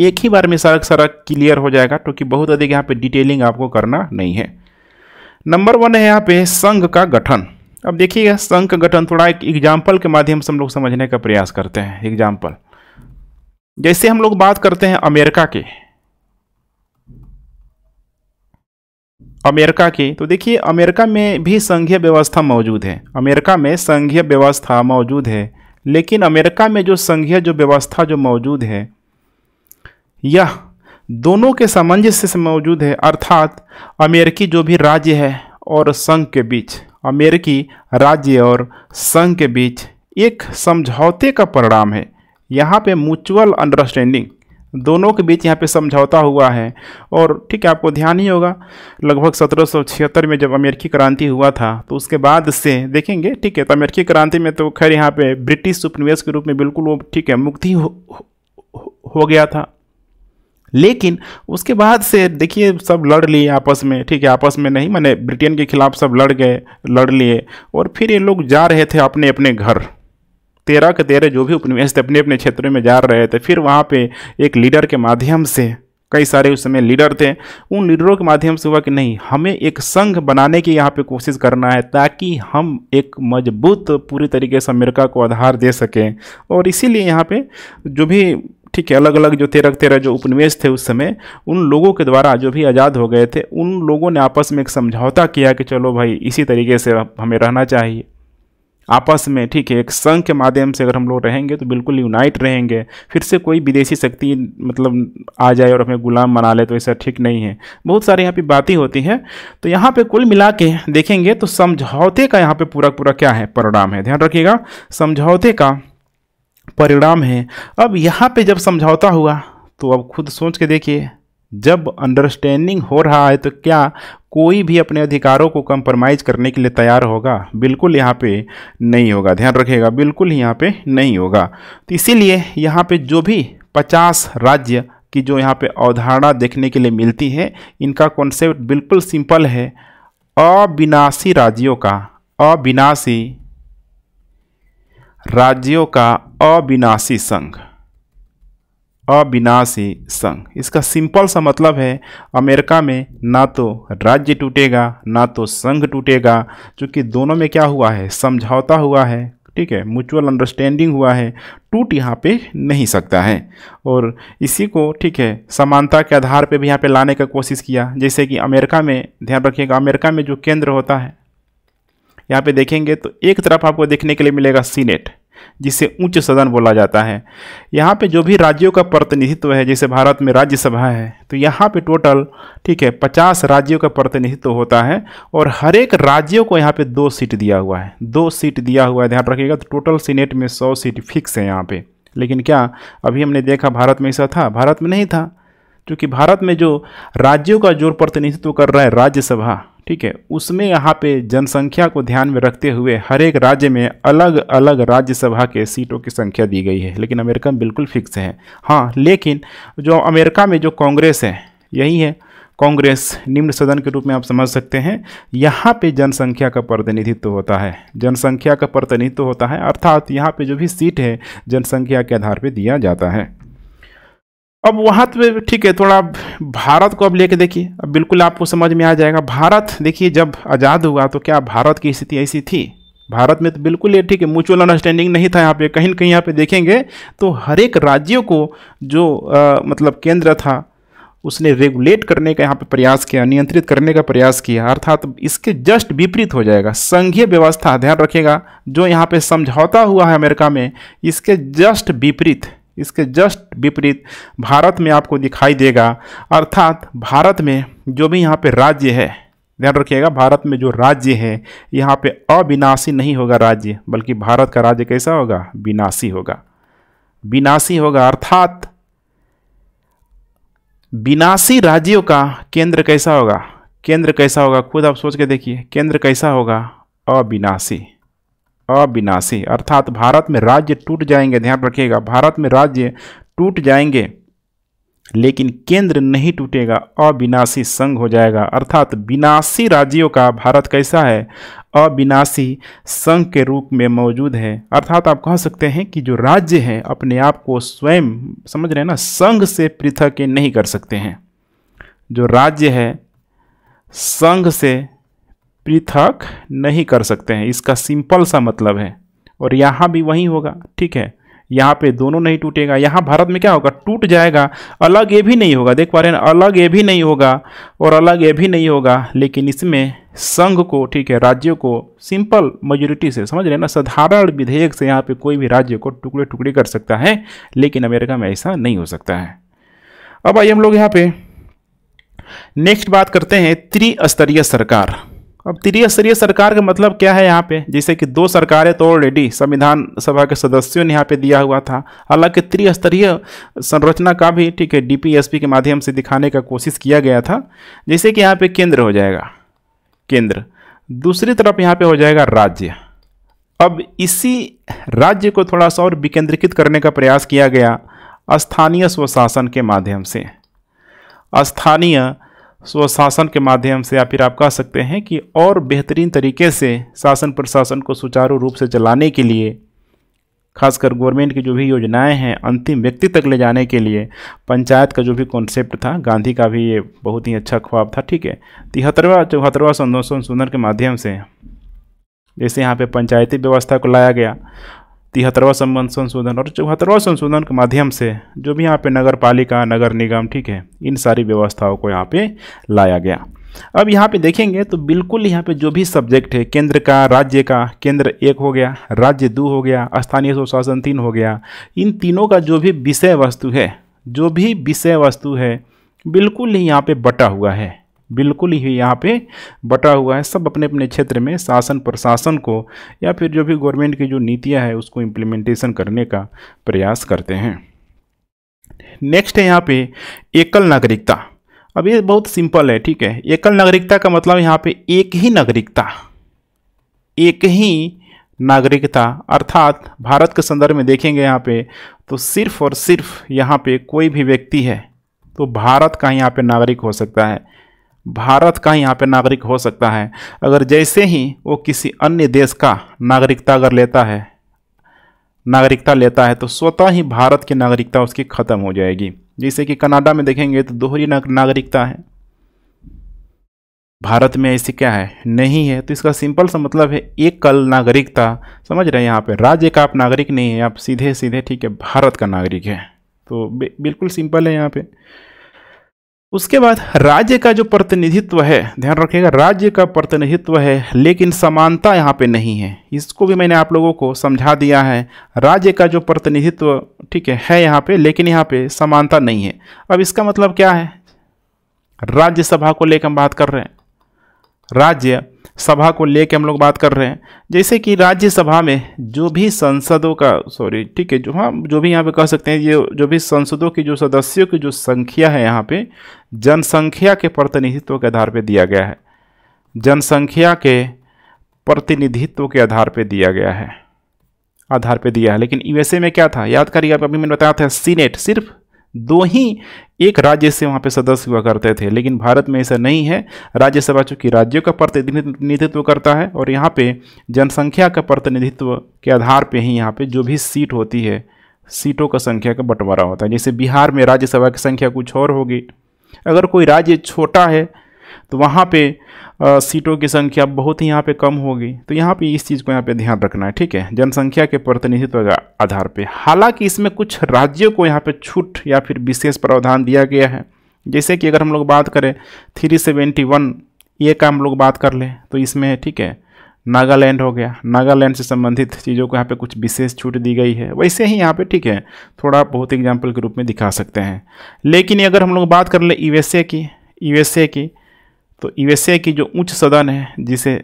एक ही बार में सारा क्लियर हो जाएगा, क्योंकि बहुत अधिक यहाँ पे डिटेलिंग आपको करना नहीं है। नंबर 1 है यहाँ पे संघ का गठन। अब देखिएगा संघ का गठन थोड़ा एक एग्जाम्पल के माध्यम से हम लोग समझने का प्रयास करते हैं। एग्जाम्पल, जैसे हम लोग बात करते हैं अमेरिका की, तो देखिए अमेरिका में भी संघीय व्यवस्था मौजूद है, अमेरिका में संघीय व्यवस्था मौजूद है, लेकिन अमेरिका में जो संघीय व्यवस्था जो मौजूद है यह दोनों के सामंजस्य से मौजूद है, अर्थात अमेरिकी जो भी राज्य है और संघ के बीच, अमेरिकी राज्य और संघ के बीच एक समझौते का परिणाम है। यहाँ पे म्यूचुअल अंडरस्टैंडिंग, दोनों के बीच यहाँ पे समझौता हुआ है। और ठीक है, आपको ध्यान ही होगा लगभग 1776 में जब अमेरिकी क्रांति हुआ था, तो उसके बाद से देखेंगे, ठीक है, तो अमेरिकी क्रांति में तो खैर यहाँ पे ब्रिटिश उपनिवेश के रूप में बिल्कुल वो, ठीक है, मुक्ति हो गया था, लेकिन उसके बाद से देखिए सब लड़ लिए आपस में, ठीक है, आपस में नहीं माने ब्रिटेन के खिलाफ सब लड़ लिए, और फिर ये लोग जा रहे थे अपने अपने घर, 13 के 13 जो भी उपनिवेश थे अपने अपने क्षेत्रों में जा रहे थे। फिर वहाँ पे एक लीडर के माध्यम से, कई सारे उस समय लीडर थे, उन लीडरों के माध्यम से हुआ कि नहीं, हमें एक संघ बनाने की यहाँ पे कोशिश करना है, ताकि हम एक मजबूत पूरी तरीके से अमेरिका को आधार दे सकें। और इसीलिए यहाँ पे जो भी, ठीक है, अलग अलग जो 13 के 13 जो उपनिवेश थे उस समय, उन लोगों के द्वारा जो भी आज़ाद हो गए थे, उन लोगों ने आपस में एक समझौता किया कि चलो भाई इसी तरीके से हमें रहना चाहिए आपस में, ठीक है, एक संघ के माध्यम से अगर हम लोग रहेंगे तो बिल्कुल यूनाइट रहेंगे, फिर से कोई विदेशी शक्ति मतलब आ जाए और हमें गुलाम बना ले तो ऐसा ठीक नहीं है। बहुत सारे यहाँ पे बातें होती हैं। तो यहाँ पे कुल मिला के देखेंगे तो समझौते का यहाँ पे पूरा क्या है, परिणाम है। ध्यान रखिएगा, समझौते का परिणाम है। अब यहाँ पर जब समझौता हुआ तो अब खुद सोच के देखिए, जब अंडरस्टैंडिंग हो रहा है तो क्या कोई भी अपने अधिकारों को कंप्रोमाइज़ करने के लिए तैयार होगा? बिल्कुल यहाँ पे नहीं होगा। ध्यान रखिएगा, बिल्कुल यहाँ पे नहीं होगा। तो इसीलिए यहाँ पे जो भी 50 राज्य की जो यहाँ पे अवधारणा देखने के लिए मिलती है, इनका कॉन्सेप्ट बिल्कुल सिंपल है, अविनाशी राज्यों का, अविनाशी राज्यों का अविनाशी संघ, अविनाशी संघ। इसका सिंपल सा मतलब है अमेरिका में ना तो राज्य टूटेगा ना तो संघ टूटेगा, क्योंकि दोनों में क्या हुआ है, समझौता हुआ है, ठीक है, म्यूचुअल अंडरस्टैंडिंग हुआ है, टूट यहाँ पे नहीं सकता है। और इसी को, ठीक है, समानता के आधार पे भी यहाँ पे लाने का कोशिश किया। जैसे कि अमेरिका में, ध्यान रखिएगा, अमेरिका में जो केंद्र होता है यहाँ पे देखेंगे तो एक तरफ आपको देखने के लिए मिलेगा सीनेट, जिसे उच्च सदन बोला जाता है। यहाँ पे जो भी राज्यों का प्रतिनिधित्व है, जैसे भारत में राज्यसभा है, तो यहाँ पे टोटल, ठीक है, 50 राज्यों का प्रतिनिधित्व होता है, और हर एक राज्यों को यहाँ पे 2 सीट दिया हुआ है, 2 सीट दिया हुआ है। ध्यान रखिएगा, तो टोटल सीनेट में 100 सीट फिक्स है यहाँ पे। लेकिन क्या अभी हमने देखा भारत में ऐसा था? भारत में नहीं था, क्योंकि भारत में जो राज्यों का जो प्रतिनिधित्व कर रहा है राज्यसभा, ठीक है, उसमें यहाँ पे जनसंख्या को ध्यान में रखते हुए हर एक राज्य में अलग अलग राज्यसभा के सीटों की संख्या दी गई है, लेकिन अमेरिका में बिल्कुल फिक्स है। हाँ, लेकिन जो अमेरिका में जो कांग्रेस है, यही है कांग्रेस, निम्न सदन के रूप में आप समझ सकते हैं, यहाँ पे जनसंख्या का प्रतिनिधित्व होता है, जनसंख्या का प्रतिनिधित्व होता है, अर्थात यहाँ पे जो भी सीट है जनसंख्या के आधार पे दिया जाता है। अब वहाँ पे ठीक है, थोड़ा भारत को अब लेके देखिए, अब बिल्कुल आपको समझ में आ जाएगा। भारत देखिए जब आज़ाद हुआ तो क्या भारत की स्थिति ऐसी थी? भारत में तो बिल्कुल ये ठीक है म्यूचुअल अंडरस्टैंडिंग नहीं था। यहाँ पे कहीं न कहीं यहाँ पे देखेंगे तो हर एक राज्यों को जो मतलब केंद्र था उसने रेगुलेट करने का यहाँ पे प्रयास किया, नियंत्रित करने का प्रयास किया, अर्थात इसके जस्ट विपरीत हो जाएगा संघीय व्यवस्था। ध्यान रखिएगा, जो यहाँ पे समझौता हुआ है अमेरिका में, इसके जस्ट विपरीत, इसके जस्ट विपरीत भारत में आपको दिखाई देगा। अर्थात भारत में जो भी यहाँ पे राज्य है, ध्यान रखिएगा, भारत में जो राज्य है यहाँ पे अविनाशी नहीं होगा राज्य, बल्कि भारत का राज्य कैसा होगा? विनाशी होगा, विनाशी होगा। अर्थात विनाशी राज्यों का केंद्र कैसा होगा? केंद्र कैसा होगा? खुद आप सोच के देखिए, केंद्र कैसा होगा? अविनाशी, अविनाशी। अर्थात भारत में राज्य टूट जाएंगे, ध्यान रखिएगा, भारत में राज्य टूट जाएंगे, लेकिन केंद्र नहीं टूटेगा, अविनाशी संघ हो जाएगा। अर्थात विनाशी राज्यों का भारत कैसा है? अविनाशी संघ के रूप में मौजूद है। अर्थात आप कह सकते हैं कि जो राज्य हैं अपने आप को स्वयं, समझ रहे हैं ना, संघ से पृथक नहीं कर सकते हैं। जो राज्य है संघ से पृथक नहीं कर सकते हैं, इसका सिंपल सा मतलब है। और यहाँ भी वही होगा, ठीक है, यहाँ पे दोनों नहीं टूटेगा। यहाँ भारत में क्या होगा? टूट जाएगा, अलग ये भी नहीं होगा, देख पा रहे हैं, अलग ये भी नहीं होगा और अलग ये भी नहीं होगा, लेकिन इसमें संघ को, ठीक है, राज्यों को सिंपल मेजोरिटी से, समझ रहे हैं ना, साधारण विधेयक से यहाँ पे कोई भी राज्य को टुकड़े टुकड़े कर सकता है, लेकिन अमेरिका में ऐसा नहीं हो सकता है। अब आइए हम लोग यहाँ पे नेक्स्ट बात करते हैं त्रिस्तरीय सरकार। अब त्रिस्तरीय सरकार का मतलब क्या है यहाँ पे? जैसे कि दो सरकारें तो ऑलरेडी संविधान सभा के सदस्यों ने यहाँ पे दिया हुआ था, हालांकि त्रिस्तरीय संरचना का भी, ठीक है, डीपीएसपी के माध्यम से दिखाने का कोशिश किया गया था। जैसे कि यहाँ पे केंद्र हो जाएगा, केंद्र, दूसरी तरफ यहाँ पे हो जाएगा राज्य। अब इसी राज्य को थोड़ा सा और विकेंद्रीकृत करने का प्रयास किया गया स्थानीय स्वशासन के माध्यम से, स्थानीय स्वशासन के माध्यम से, या फिर आप कह सकते हैं कि और बेहतरीन तरीके से शासन प्रशासन को सुचारू रूप से चलाने के लिए, खासकर गवर्नमेंट की जो भी योजनाएं हैं अंतिम व्यक्ति तक ले जाने के लिए, पंचायत का जो भी कॉन्सेप्ट था, गांधी का भी ये बहुत ही अच्छा ख्वाब था, ठीक है, 73वां 74वां संशोधन के माध्यम से। जैसे यहाँ पे पंचायती व्यवस्था को लाया गया 73वां संशोधन और 74वां संशोधन के माध्यम से, जो भी यहाँ पे नगर पालिका, नगर निगम, ठीक है, इन सारी व्यवस्थाओं को यहाँ पे लाया गया। अब यहाँ पे देखेंगे तो बिल्कुल यहाँ पे जो भी सब्जेक्ट है केंद्र का, राज्य का, केंद्र 1 हो गया, राज्य 2 हो गया, स्थानीय स्वशासन 3 हो गया, इन तीनों का जो भी विषय वस्तु है, जो भी विषय वस्तु है, बिल्कुल ही यहाँ पे बटा हुआ है, बिल्कुल ही यहाँ पे बटा हुआ है। सब अपने अपने क्षेत्र में शासन प्रशासन को या फिर जो भी गवर्नमेंट की जो नीतियाँ हैं उसको इम्प्लीमेंटेशन करने का प्रयास करते हैं। नेक्स्ट है यहाँ पे एकल नागरिकता। अब ये बहुत सिंपल है, ठीक है, एकल नागरिकता का मतलब यहाँ पे एक ही नागरिकता, एक ही नागरिकता। अर्थात भारत के संदर्भ में देखेंगे यहाँ पे तो सिर्फ और सिर्फ यहाँ पे कोई भी व्यक्ति है तो भारत का यहाँ पे नागरिक हो सकता है, भारत का यहाँ पे नागरिक हो सकता है। अगर जैसे ही वो किसी अन्य देश का नागरिकता अगर लेता है, नागरिकता लेता है, तो स्वतः ही भारत की नागरिकता उसकी ख़त्म हो जाएगी। जैसे कि कनाडा में देखेंगे तो दोहरी नागरिकता है, भारत में ऐसी क्या है? नहीं है। तो इसका सिंपल सा मतलब है एकल नागरिकता, समझ रहे हैं, यहाँ पे राज्य का आप नागरिक नहीं है, आप सीधे सीधे, ठीक है, भारत का नागरिक है। तो बिल्कुल सिंपल है यहाँ पे। उसके बाद राज्य का जो प्रतिनिधित्व है, ध्यान रखिएगा, राज्य का प्रतिनिधित्व है, लेकिन समानता यहाँ पे नहीं है। इसको भी मैंने आप लोगों को समझा दिया है, राज्य का जो प्रतिनिधित्व, ठीक है यहाँ पे, लेकिन यहाँ पे समानता नहीं है। अब इसका मतलब क्या है? राज्यसभा को लेकर हम बात कर रहे हैं, राज्यसभा को लेकर हम लोग बात कर रहे हैं। जैसे कि राज्यसभा में जो भी संसदों का, सॉरी, ठीक है, जो, हाँ, जो भी यहाँ पे कह सकते हैं, ये जो भी संसदों की जो सदस्यों की जो संख्या है यहाँ पे जनसंख्या के प्रतिनिधित्व के आधार पे दिया गया है। जनसंख्या के प्रतिनिधित्व के आधार पे दिया गया है, आधार पे दिया है। लेकिन यूएसए में क्या था, याद करिए, आप अभी मैंने बताया था सीनेट सिर्फ दो ही एक राज्य से वहाँ पे सदस्य हुआ करते थे, लेकिन भारत में ऐसा नहीं है। राज्यसभा चूँकि राज्यों का प्रतिनिधित्व करता है और यहाँ पे जनसंख्या का प्रतिनिधित्व के आधार पे ही यहाँ पे जो भी सीट होती है, सीटों का संख्या का बंटवारा होता है। जैसे बिहार में राज्यसभा की संख्या कुछ और होगी, अगर कोई राज्य छोटा है तो वहाँ पे सीटों की संख्या बहुत ही यहाँ पे कम होगी। तो यहाँ पे इस चीज़ को यहाँ पे ध्यान रखना है, ठीक है, जनसंख्या के प्रतिनिधित्व के आधार पे। हालांकि इसमें कुछ राज्यों को यहाँ पे छूट या फिर विशेष प्रावधान दिया गया है, जैसे कि अगर हम लोग बात करें 371 ये का हम लोग बात कर लें तो इसमें, ठीक है, नागालैंड हो गया, नागालैंड से संबंधित चीज़ों को यहाँ पे कुछ विशेष छूट दी गई है। वैसे ही यहाँ पे, ठीक है, थोड़ा बहुत एग्जाम्पल के रूप में दिखा सकते हैं। लेकिन अगर हम लोग बात कर लें यूएसए की तो यूएसए की जो उच्च सदन है जिसे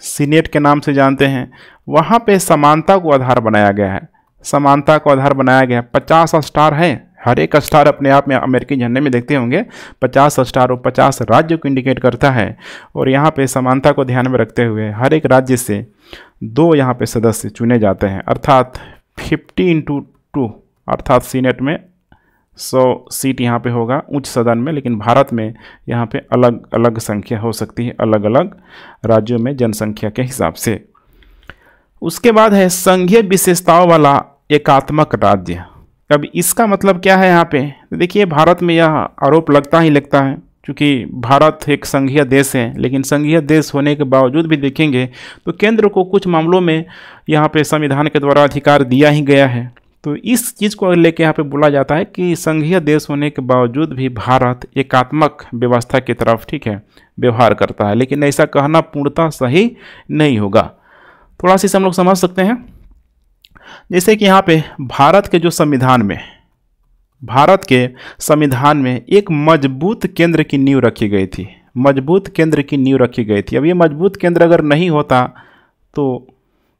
सीनेट के नाम से जानते हैं, वहाँ पे समानता को आधार बनाया गया है, समानता को आधार बनाया गया है। 50 स्टार है, हर एक स्टार अपने आप में अमेरिकी झंडे में देखते होंगे 50 स्टार, और 50 राज्यों को इंडिकेट करता है। और यहाँ पे समानता को ध्यान में रखते हुए हर एक राज्य से दो यहाँ पे सदस्य चुने जाते हैं, अर्थात 50 × 2, अर्थात सीनेट में 100 सीट यहाँ पे होगा उच्च सदन में। लेकिन भारत में यहाँ पे अलग अलग संख्या हो सकती है, अलग अलग राज्यों में जनसंख्या के हिसाब से। उसके बाद है संघीय विशेषताओं वाला एकात्मक राज्य। अब इसका मतलब क्या है यहाँ पे, देखिए भारत में यह आरोप लगता ही लगता है, क्योंकि भारत एक संघीय देश है। लेकिन संघीय देश होने के बावजूद भी देखेंगे तो केंद्र को कुछ मामलों में यहाँ पे संविधान के द्वारा अधिकार दिया ही गया है। तो इस चीज़ को लेकर यहाँ पे बोला जाता है कि संघीय देश होने के बावजूद भी भारत एकात्मक व्यवस्था की तरफ, ठीक है, व्यवहार करता है। लेकिन ऐसा कहना पूर्णतः सही नहीं होगा, थोड़ा सा हम लोग समझ सकते हैं। जैसे कि यहाँ पे भारत के जो संविधान में, भारत के संविधान में एक मजबूत केंद्र की नींव रखी गई थी, मजबूत केंद्र की नींव रखी गई थी। अब ये मजबूत केंद्र अगर नहीं होता तो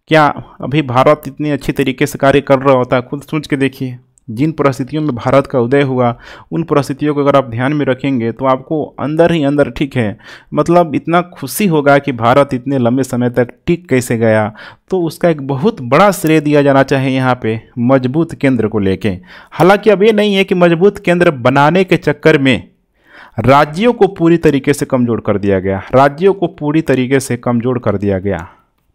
क्या अभी भारत इतने अच्छे तरीके से कार्य कर रहा होता? खुद सोच के देखिए, जिन परिस्थितियों में भारत का उदय हुआ उन परिस्थितियों को अगर आप ध्यान में रखेंगे तो आपको अंदर ही अंदर, ठीक है, मतलब इतना खुशी होगा कि भारत इतने लंबे समय तक टिक कैसे गया। तो उसका एक बहुत बड़ा श्रेय दिया जाना चाहिए यहाँ पे मजबूत केंद्र को लेके। हालांकि अब ये नहीं है कि मजबूत केंद्र बनाने के चक्कर में राज्यों को पूरी तरीके से कमज़ोर कर दिया गया, राज्यों को पूरी तरीके से कमज़ोर कर दिया गया,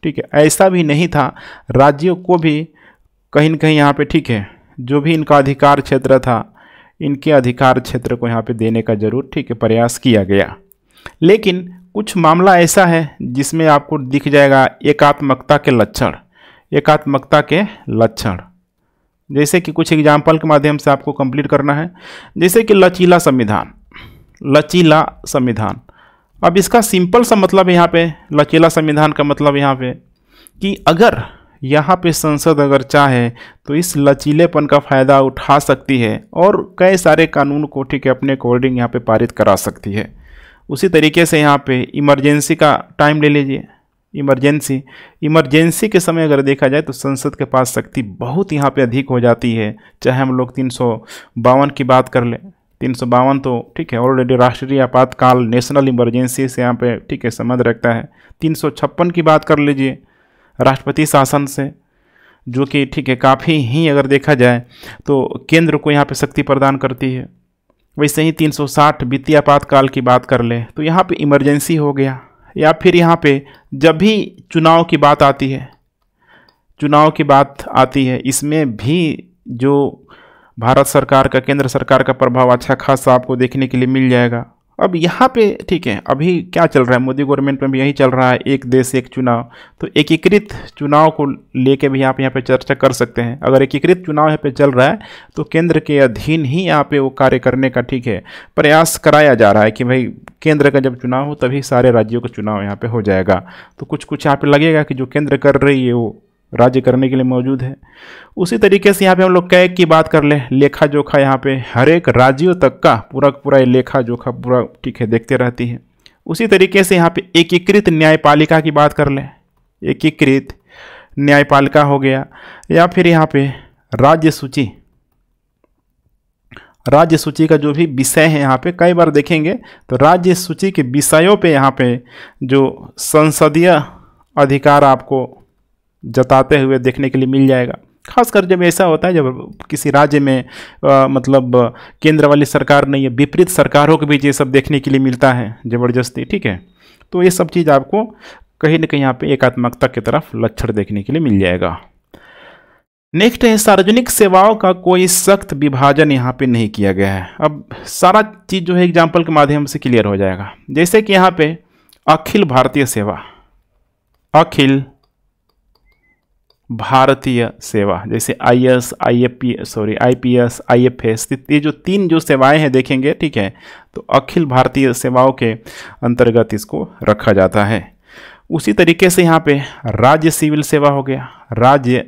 ठीक है, ऐसा भी नहीं था। राज्यों को भी कहीं न कहीं यहाँ पे, ठीक है, जो भी इनका अधिकार क्षेत्र था, इनके अधिकार क्षेत्र को यहाँ पे देने का जरूर, ठीक है, प्रयास किया गया। लेकिन कुछ मामला ऐसा है जिसमें आपको दिख जाएगा एकात्मकता के लक्षण, एकात्मकता के लक्षण, जैसे कि कुछ एग्जाम्पल के माध्यम से आपको कंप्लीट करना है। जैसे कि लचीला संविधान, लचीला संविधान। अब इसका सिंपल सा मतलब यहाँ पे, लचीला संविधान का मतलब यहाँ पे कि अगर यहाँ पे संसद अगर चाहे तो इस लचीलेपन का फ़ायदा उठा सकती है और कई सारे कानून को, ठीक है, अपने अकॉर्डिंग यहाँ पे पारित करा सकती है। उसी तरीके से यहाँ पे इमरजेंसी का टाइम ले लीजिए, इमरजेंसी, इमरजेंसी के समय अगर देखा जाए तो संसद के पास शक्ति बहुत यहाँ पे अधिक हो जाती है। चाहे हम लोग 352 की बात कर लें, 352 तो, ठीक है, ऑलरेडी राष्ट्रीय आपातकाल नेशनल इमरजेंसी से यहाँ पे, ठीक है, संबंध रखता है। 356 की बात कर लीजिए राष्ट्रपति शासन से, जो कि, ठीक है, काफ़ी ही अगर देखा जाए तो केंद्र को यहाँ पे शक्ति प्रदान करती है। वैसे ही 360 वित्तीय आपातकाल की बात कर ले तो यहाँ पे इमरजेंसी हो गया। या फिर यहाँ पे जब भी चुनाव की बात आती है, चुनाव की बात आती है, इसमें भी जो भारत सरकार का, केंद्र सरकार का प्रभाव अच्छा खासा आपको देखने के लिए मिल जाएगा। अब यहाँ पे, ठीक है, अभी क्या चल रहा है, मोदी गवर्नमेंट में भी यही चल रहा है, एक देश एक चुनाव। तो एकीकृत चुनाव को लेके भी आप यहाँ पे चर्चा कर सकते हैं। अगर एकीकृत चुनाव यहाँ पे चल रहा है तो केंद्र के अधीन ही यहाँ पे वो कार्य करने का, ठीक है, प्रयास कराया जा रहा है कि भाई केंद्र का जब चुनाव हो तभी सारे राज्यों का चुनाव यहाँ पर हो जाएगा। तो कुछ कुछ यहाँ पर लगेगा कि जो केंद्र कर रही है वो राज्य करने के लिए मौजूद है। उसी तरीके से यहाँ पे हम लोग कैग की बात कर लें, लेखा जोखा, यहाँ पे हर एक राज्यों तक का पूरा पूरा लेखा जोखा पूरा, ठीक है, देखते रहती है। उसी तरीके से यहाँ पे एकीकृत न्यायपालिका की बात कर लें, एकीकृत न्यायपालिका हो गया। या फिर यहाँ पे राज्य सूची, राज्य सूची का जो भी विषय है यहाँ पे कई बार देखेंगे तो राज्य सूची के विषयों पे यहाँ पे जो संसदीय अधिकार आपको जताते हुए देखने के लिए मिल जाएगा। खासकर जब ऐसा होता है जब किसी राज्य में मतलब केंद्र वाली सरकार नहीं है, विपरीत सरकारों के बीच ये सब देखने के लिए मिलता है ज़बरदस्ती, ठीक है। तो ये सब चीज़ आपको कहीं ना कहीं यहाँ पे एकात्मकता की तरफ लक्षण देखने के लिए मिल जाएगा। नेक्स्ट है सार्वजनिक सेवाओं का कोई सख्त विभाजन यहाँ पे नहीं किया गया है। अब सारा चीज़ जो है एग्जाम्पल के माध्यम से क्लियर हो जाएगा। जैसे कि यहाँ पे अखिल भारतीय सेवा, अखिल भारतीय सेवा जैसे आईपीएस, आईएफएस, ये जो तीन जो सेवाएं हैं देखेंगे, ठीक है। तो अखिल भारतीय सेवाओं के अंतर्गत इसको रखा जाता है। उसी तरीके से यहाँ पे राज्य सिविल सेवा हो गया, राज्य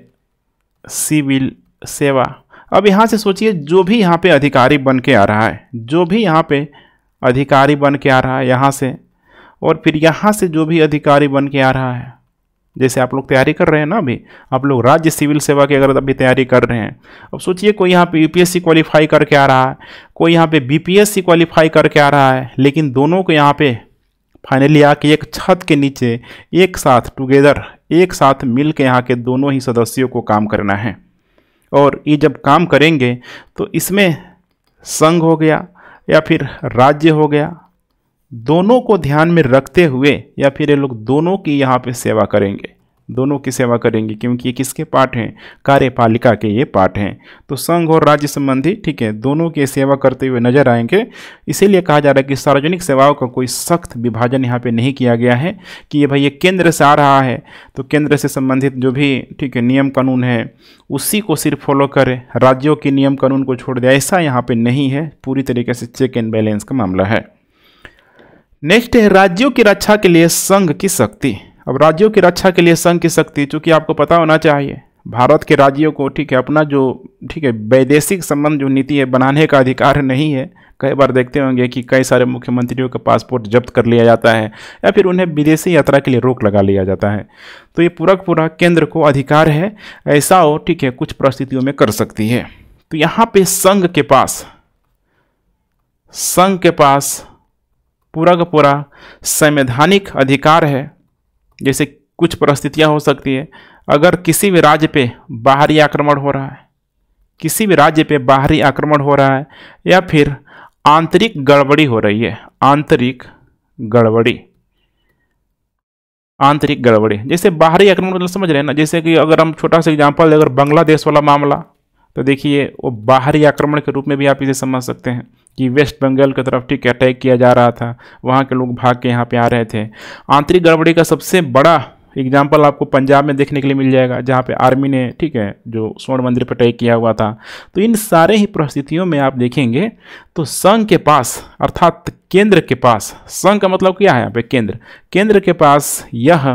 सिविल सेवा। अब यहाँ से सोचिए जो भी यहाँ पे अधिकारी बन के आ रहा है, जो भी यहाँ पे अधिकारी बन के आ रहा है यहाँ से, और फिर यहाँ से जो भी अधिकारी बन के आ रहा है, जैसे आप लोग तैयारी कर रहे हैं ना, अभी आप लोग राज्य सिविल सेवा की अगर अभी तैयारी कर रहे हैं, अब सोचिए कोई यहाँ पे यूपीएससी क्वालिफाई करके आ रहा है, कोई यहाँ पे बीपीएससी क्वालिफाई करके आ रहा है, लेकिन दोनों को यहाँ पे फाइनली आके एक छत के नीचे एक साथ टुगेदर, एक साथ मिल के यहाँ के दोनों ही सदस्यों को काम करना है। और ये जब काम करेंगे तो इसमें संघ हो गया या फिर राज्य हो गया, दोनों को ध्यान में रखते हुए या फिर ये लोग दोनों की यहाँ पे सेवा करेंगे, दोनों की सेवा करेंगे, क्योंकि ये किसके पार्ट हैं, कार्यपालिका के ये पार्ट हैं। तो संघ और राज्य संबंधी, ठीक है, दोनों की सेवा करते हुए नजर आएंगे। इसीलिए कहा जा रहा है कि सार्वजनिक सेवाओं का कोई सख्त विभाजन यहाँ पे नहीं किया गया है कि ये भाई ये केंद्र से आ रहा है तो केंद्र से संबंधित जो भी, ठीक है, नियम कानून है उसी को सिर्फ फॉलो करें, राज्यों के नियम कानून को छोड़ दें, ऐसा यहाँ पर नहीं है। पूरी तरीके से चेक एंड बैलेंस का मामला है। नेक्स्ट है राज्यों की रक्षा के लिए संघ की शक्ति। अब राज्यों की रक्षा के लिए संघ की शक्ति, चूँकि आपको पता होना चाहिए भारत के राज्यों को, ठीक है, अपना जो, ठीक है, वैदेशिक संबंध जो नीति है बनाने का अधिकार नहीं है। कई बार देखते होंगे कि कई सारे मुख्यमंत्रियों का पासपोर्ट जब्त कर लिया जाता है या फिर उन्हें विदेशी यात्रा के लिए रोक लगा लिया जाता है। तो ये पूरा पूरा केंद्र को अधिकार है ऐसा हो, ठीक है, कुछ परिस्थितियों में कर सकती है। तो यहाँ पे संघ के पास पूरा का पूरा संवैधानिक अधिकार है। जैसे कुछ परिस्थितियाँ हो सकती है, अगर किसी भी राज्य पे बाहरी आक्रमण हो रहा है, किसी भी राज्य पे बाहरी आक्रमण हो रहा है या फिर आंतरिक गड़बड़ी हो रही है, आंतरिक गड़बड़ी जैसे बाहरी आक्रमण मतलब समझ रहे हैं ना। जैसे कि अगर हम छोटा सा एग्जाम्पल, अगर बांग्लादेश वाला मामला, तो देखिए वो बाहरी आक्रमण के रूप में भी आप इसे समझ सकते हैं कि वेस्ट बंगाल की तरफ, ठीक है, अटैक किया जा रहा था, वहाँ के लोग भाग के यहाँ पे आ रहे थे। आंतरिक गड़बड़ी का सबसे बड़ा एग्जाम्पल आपको पंजाब में देखने के लिए मिल जाएगा, जहाँ पे आर्मी ने, ठीक है, जो स्वर्ण मंदिर पर अटैक किया हुआ था। तो इन सारे ही परिस्थितियों में आप देखेंगे तो संघ के पास, अर्थात केंद्र के पास, संघ का मतलब क्या है यहाँ पे, केंद्र के पास यह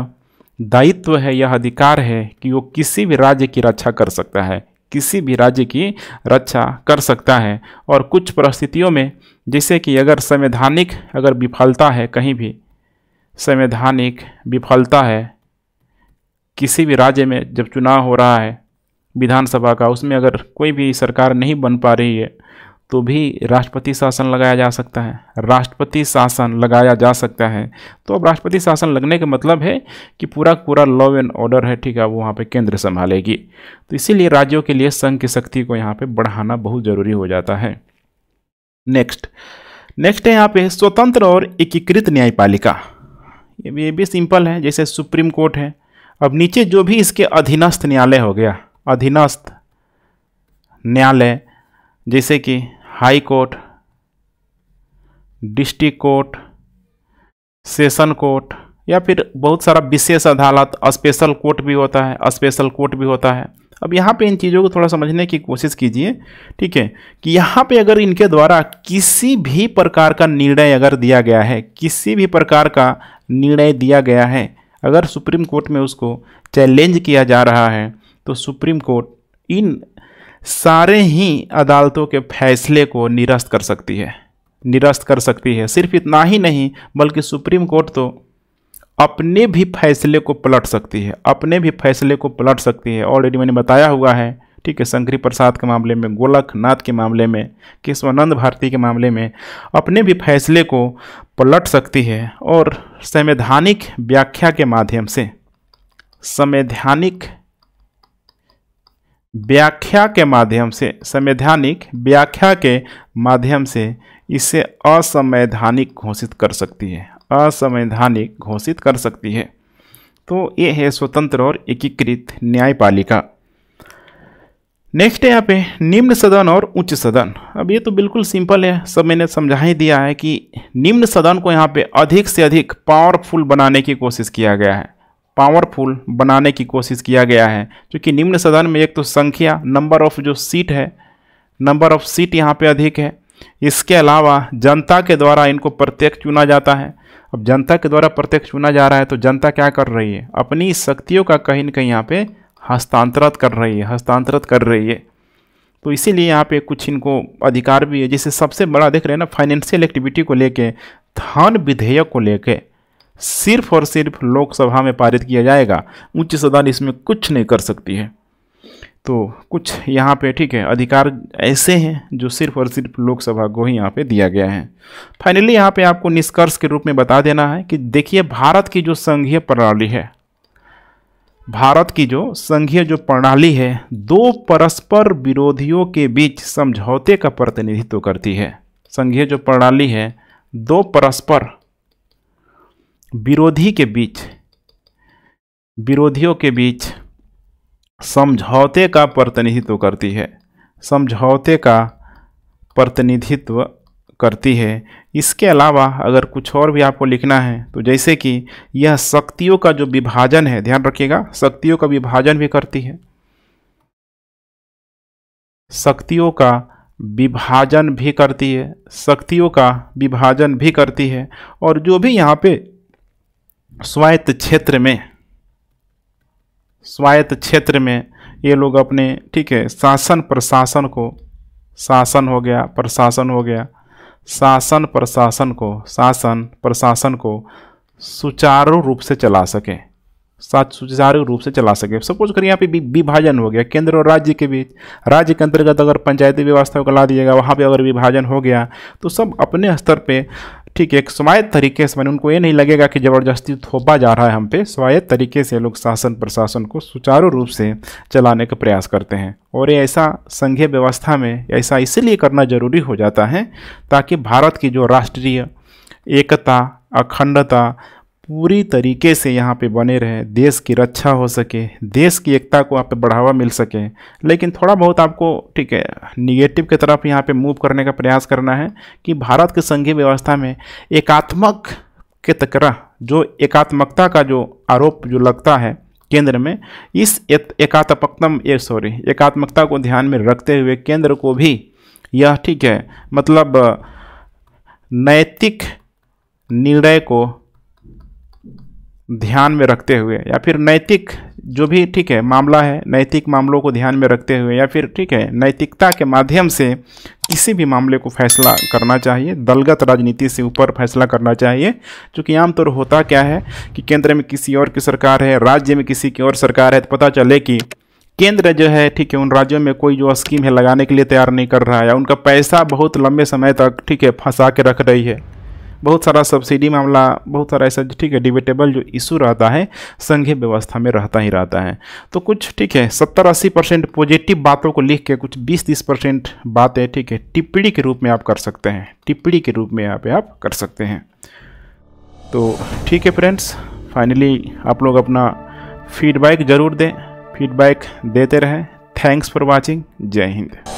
दायित्व है, यह अधिकार है कि वो किसी भी राज्य की रक्षा कर सकता है, किसी भी राज्य की रक्षा कर सकता है। और कुछ परिस्थितियों में जैसे कि अगर संवैधानिक अगर विफलता है, कहीं भी संवैधानिक विफलता है किसी भी राज्य में, जब चुनाव हो रहा है विधानसभा का, उसमें अगर कोई भी सरकार नहीं बन पा रही है तो भी राष्ट्रपति शासन लगाया जा सकता है, राष्ट्रपति शासन लगाया जा सकता है। तो अब राष्ट्रपति शासन लगने का मतलब है कि पूरा पूरा लॉ एंड ऑर्डर है, ठीक है, वो वहाँ पे केंद्र संभालेगी। तो इसीलिए राज्यों के लिए संघ की शक्ति को यहाँ पे बढ़ाना बहुत ज़रूरी हो जाता है। नेक्स्ट है यहाँ पे स्वतंत्र और एकीकृत न्यायपालिका। ये भी सिंपल है, जैसे सुप्रीम कोर्ट है, अब नीचे जो भी इसके अधीनस्थ न्यायालय हो गया, अधीनस्थ न्यायालय जैसे कि high court, district court, session court या फिर बहुत सारा विशेष अदालत, स्पेशल कोर्ट भी होता है, अब यहाँ पे इन चीज़ों को थोड़ा समझने की कोशिश कीजिए, ठीक है, कि यहाँ पे अगर इनके द्वारा किसी भी प्रकार का निर्णय अगर दिया गया है, अगर सुप्रीम कोर्ट में उसको चैलेंज किया जा रहा है तो सुप्रीम कोर्ट इन सारे ही अदालतों के फैसले को निरस्त कर सकती है। सिर्फ इतना ही नहीं बल्कि सुप्रीम कोर्ट तो अपने भी फैसले को पलट सकती है, ऑलरेडी मैंने बताया हुआ है, ठीक है, शंकरी प्रसाद के मामले में, गोलखनाथ के मामले में, केशवानंद भारती के मामले में अपने भी फैसले को पलट सकती है और संवैधानिक व्याख्या के माध्यम से, संवैधानिक व्याख्या के माध्यम से, संवैधानिक व्याख्या के माध्यम से इसे असंवैधानिक घोषित कर सकती है, असंवैधानिक घोषित कर सकती है। तो ये है स्वतंत्र और एकीकृत न्यायपालिका। नेक्स्ट है यहाँ पे निम्न सदन और उच्च सदन। अब ये तो बिल्कुल सिंपल है, सब मैंने समझा ही दिया है कि निम्न सदन को यहाँ पे अधिक से अधिक पावरफुल बनाने की कोशिश किया गया है, पावरफुल बनाने की कोशिश किया गया है, क्योंकि निम्न सदन में एक तो संख्या, नंबर ऑफ जो सीट है, नंबर ऑफ सीट यहाँ पे अधिक है। इसके अलावा जनता के द्वारा इनको प्रत्यक्ष चुना जाता है। अब जनता के द्वारा प्रत्यक्ष चुना जा रहा है तो जनता क्या कर रही है, अपनी शक्तियों का कहीं ना कहीं यहाँ पे हस्तांतरित कर रही है, हस्तांतरित कर रही है। तो इसीलिए यहाँ पे कुछ इनको अधिकार भी है, जिससे सबसे बड़ा देख रहे हैं ना, फाइनेंशियल एक्टिविटी को लेके, धन विधेयक को लेके सिर्फ और सिर्फ लोकसभा में पारित किया जाएगा। उच्च सदन इसमें कुछ नहीं कर सकती है। तो कुछ यहाँ पे ठीक है अधिकार ऐसे हैं जो सिर्फ और सिर्फ लोकसभा को ही यहाँ पे दिया गया है। फाइनली यहाँ पे आपको निष्कर्ष के रूप में बता देना है कि देखिए भारत की जो संघीय प्रणाली है, भारत की जो संघीय जो प्रणाली है, दो परस्पर विरोधियों के बीच समझौते का प्रतिनिधित्व करती है। संघीय जो प्रणाली है दो परस्पर विरोधी के बीच, विरोधियों के बीच समझौते का प्रतिनिधित्व करती है, समझौते का प्रतिनिधित्व करती है। इसके अलावा अगर कुछ और भी आपको लिखना है तो जैसे कि यह शक्तियों का जो विभाजन है, ध्यान रखिएगा, शक्तियों का विभाजन भी करती है, शक्तियों का विभाजन भी करती है, शक्तियों का विभाजन भी करती है। और जो भी यहाँ पे स्वायत्त क्षेत्र में, स्वायत्त क्षेत्र में ये लोग अपने ठीक है शासन प्रशासन को, शासन हो गया, प्रशासन हो गया, शासन प्रशासन को, शासन प्रशासन को सुचारू रूप से चला सके, सुचारू रूप से चला सके। सपोज करिए यहाँ पे विभाजन हो गया केंद्र और राज्य के बीच, राज्य के अंतर्गत अगर पंचायती व्यवस्था को ला दिएगा, वहाँ पे अगर विभाजन हो गया तो सब अपने स्तर पे ठीक है एक स्वायत्त तरीके से, मैंने उनको ये नहीं लगेगा कि ज़बरदस्ती थोपा जा रहा है हम पे, स्वायत्त तरीके से लोग शासन प्रशासन को सुचारू रूप से चलाने का प्रयास करते हैं। और ये ऐसा संघीय व्यवस्था में ऐसा इसीलिए करना जरूरी हो जाता है ताकि भारत की जो राष्ट्रीय एकता, अखंडता पूरी तरीके से यहाँ पे बने रहे, देश की रक्षा हो सके, देश की एकता को यहाँ पे बढ़ावा मिल सके। लेकिन थोड़ा बहुत आपको ठीक है निगेटिव की तरफ यहाँ पे मूव करने का प्रयास करना है कि भारत के संघीय व्यवस्था में एकात्मक के तकरा जो एकात्मकता का जो आरोप जो लगता है केंद्र में, इस एकात्मकता को ध्यान में रखते हुए केंद्र को भी यह ठीक है मतलब नैतिक निर्णय को ध्यान में रखते हुए, या फिर नैतिक जो भी ठीक है मामला है, नैतिक मामलों को ध्यान में रखते हुए, या फिर ठीक है नैतिकता के माध्यम से किसी भी मामले को फैसला करना चाहिए, दलगत राजनीति से ऊपर फैसला करना चाहिए। क्योंकि आमतौर होता क्या है कि केंद्र में किसी और की सरकार है, राज्य में किसी की और सरकार है, तो पता चले कि केंद्र जो है ठीक है उन राज्यों में कोई जो स्कीम है लगाने के लिए तैयार नहीं कर रहा है, या उनका पैसा बहुत लंबे समय तक ठीक है फंसा के रख रही है। बहुत सारा सब्सिडी मामला, बहुत सारा ऐसा ठीक है डिबेटेबल जो इशू रहता है संघीय व्यवस्था में रहता ही रहता है। तो कुछ ठीक है 70-80% पॉजिटिव बातों को लिख के कुछ 20-30% बातें ठीक है टिप्पणी के रूप में आप कर सकते हैं, टिप्पणी के रूप में यहाँ पे आप कर सकते हैं। तो ठीक है फ्रेंड्स, फाइनली आप लोग अपना फीडबैक ज़रूर दें, फीडबैक देते रहें। थैंक्स फॉर वॉचिंग, जय हिंद।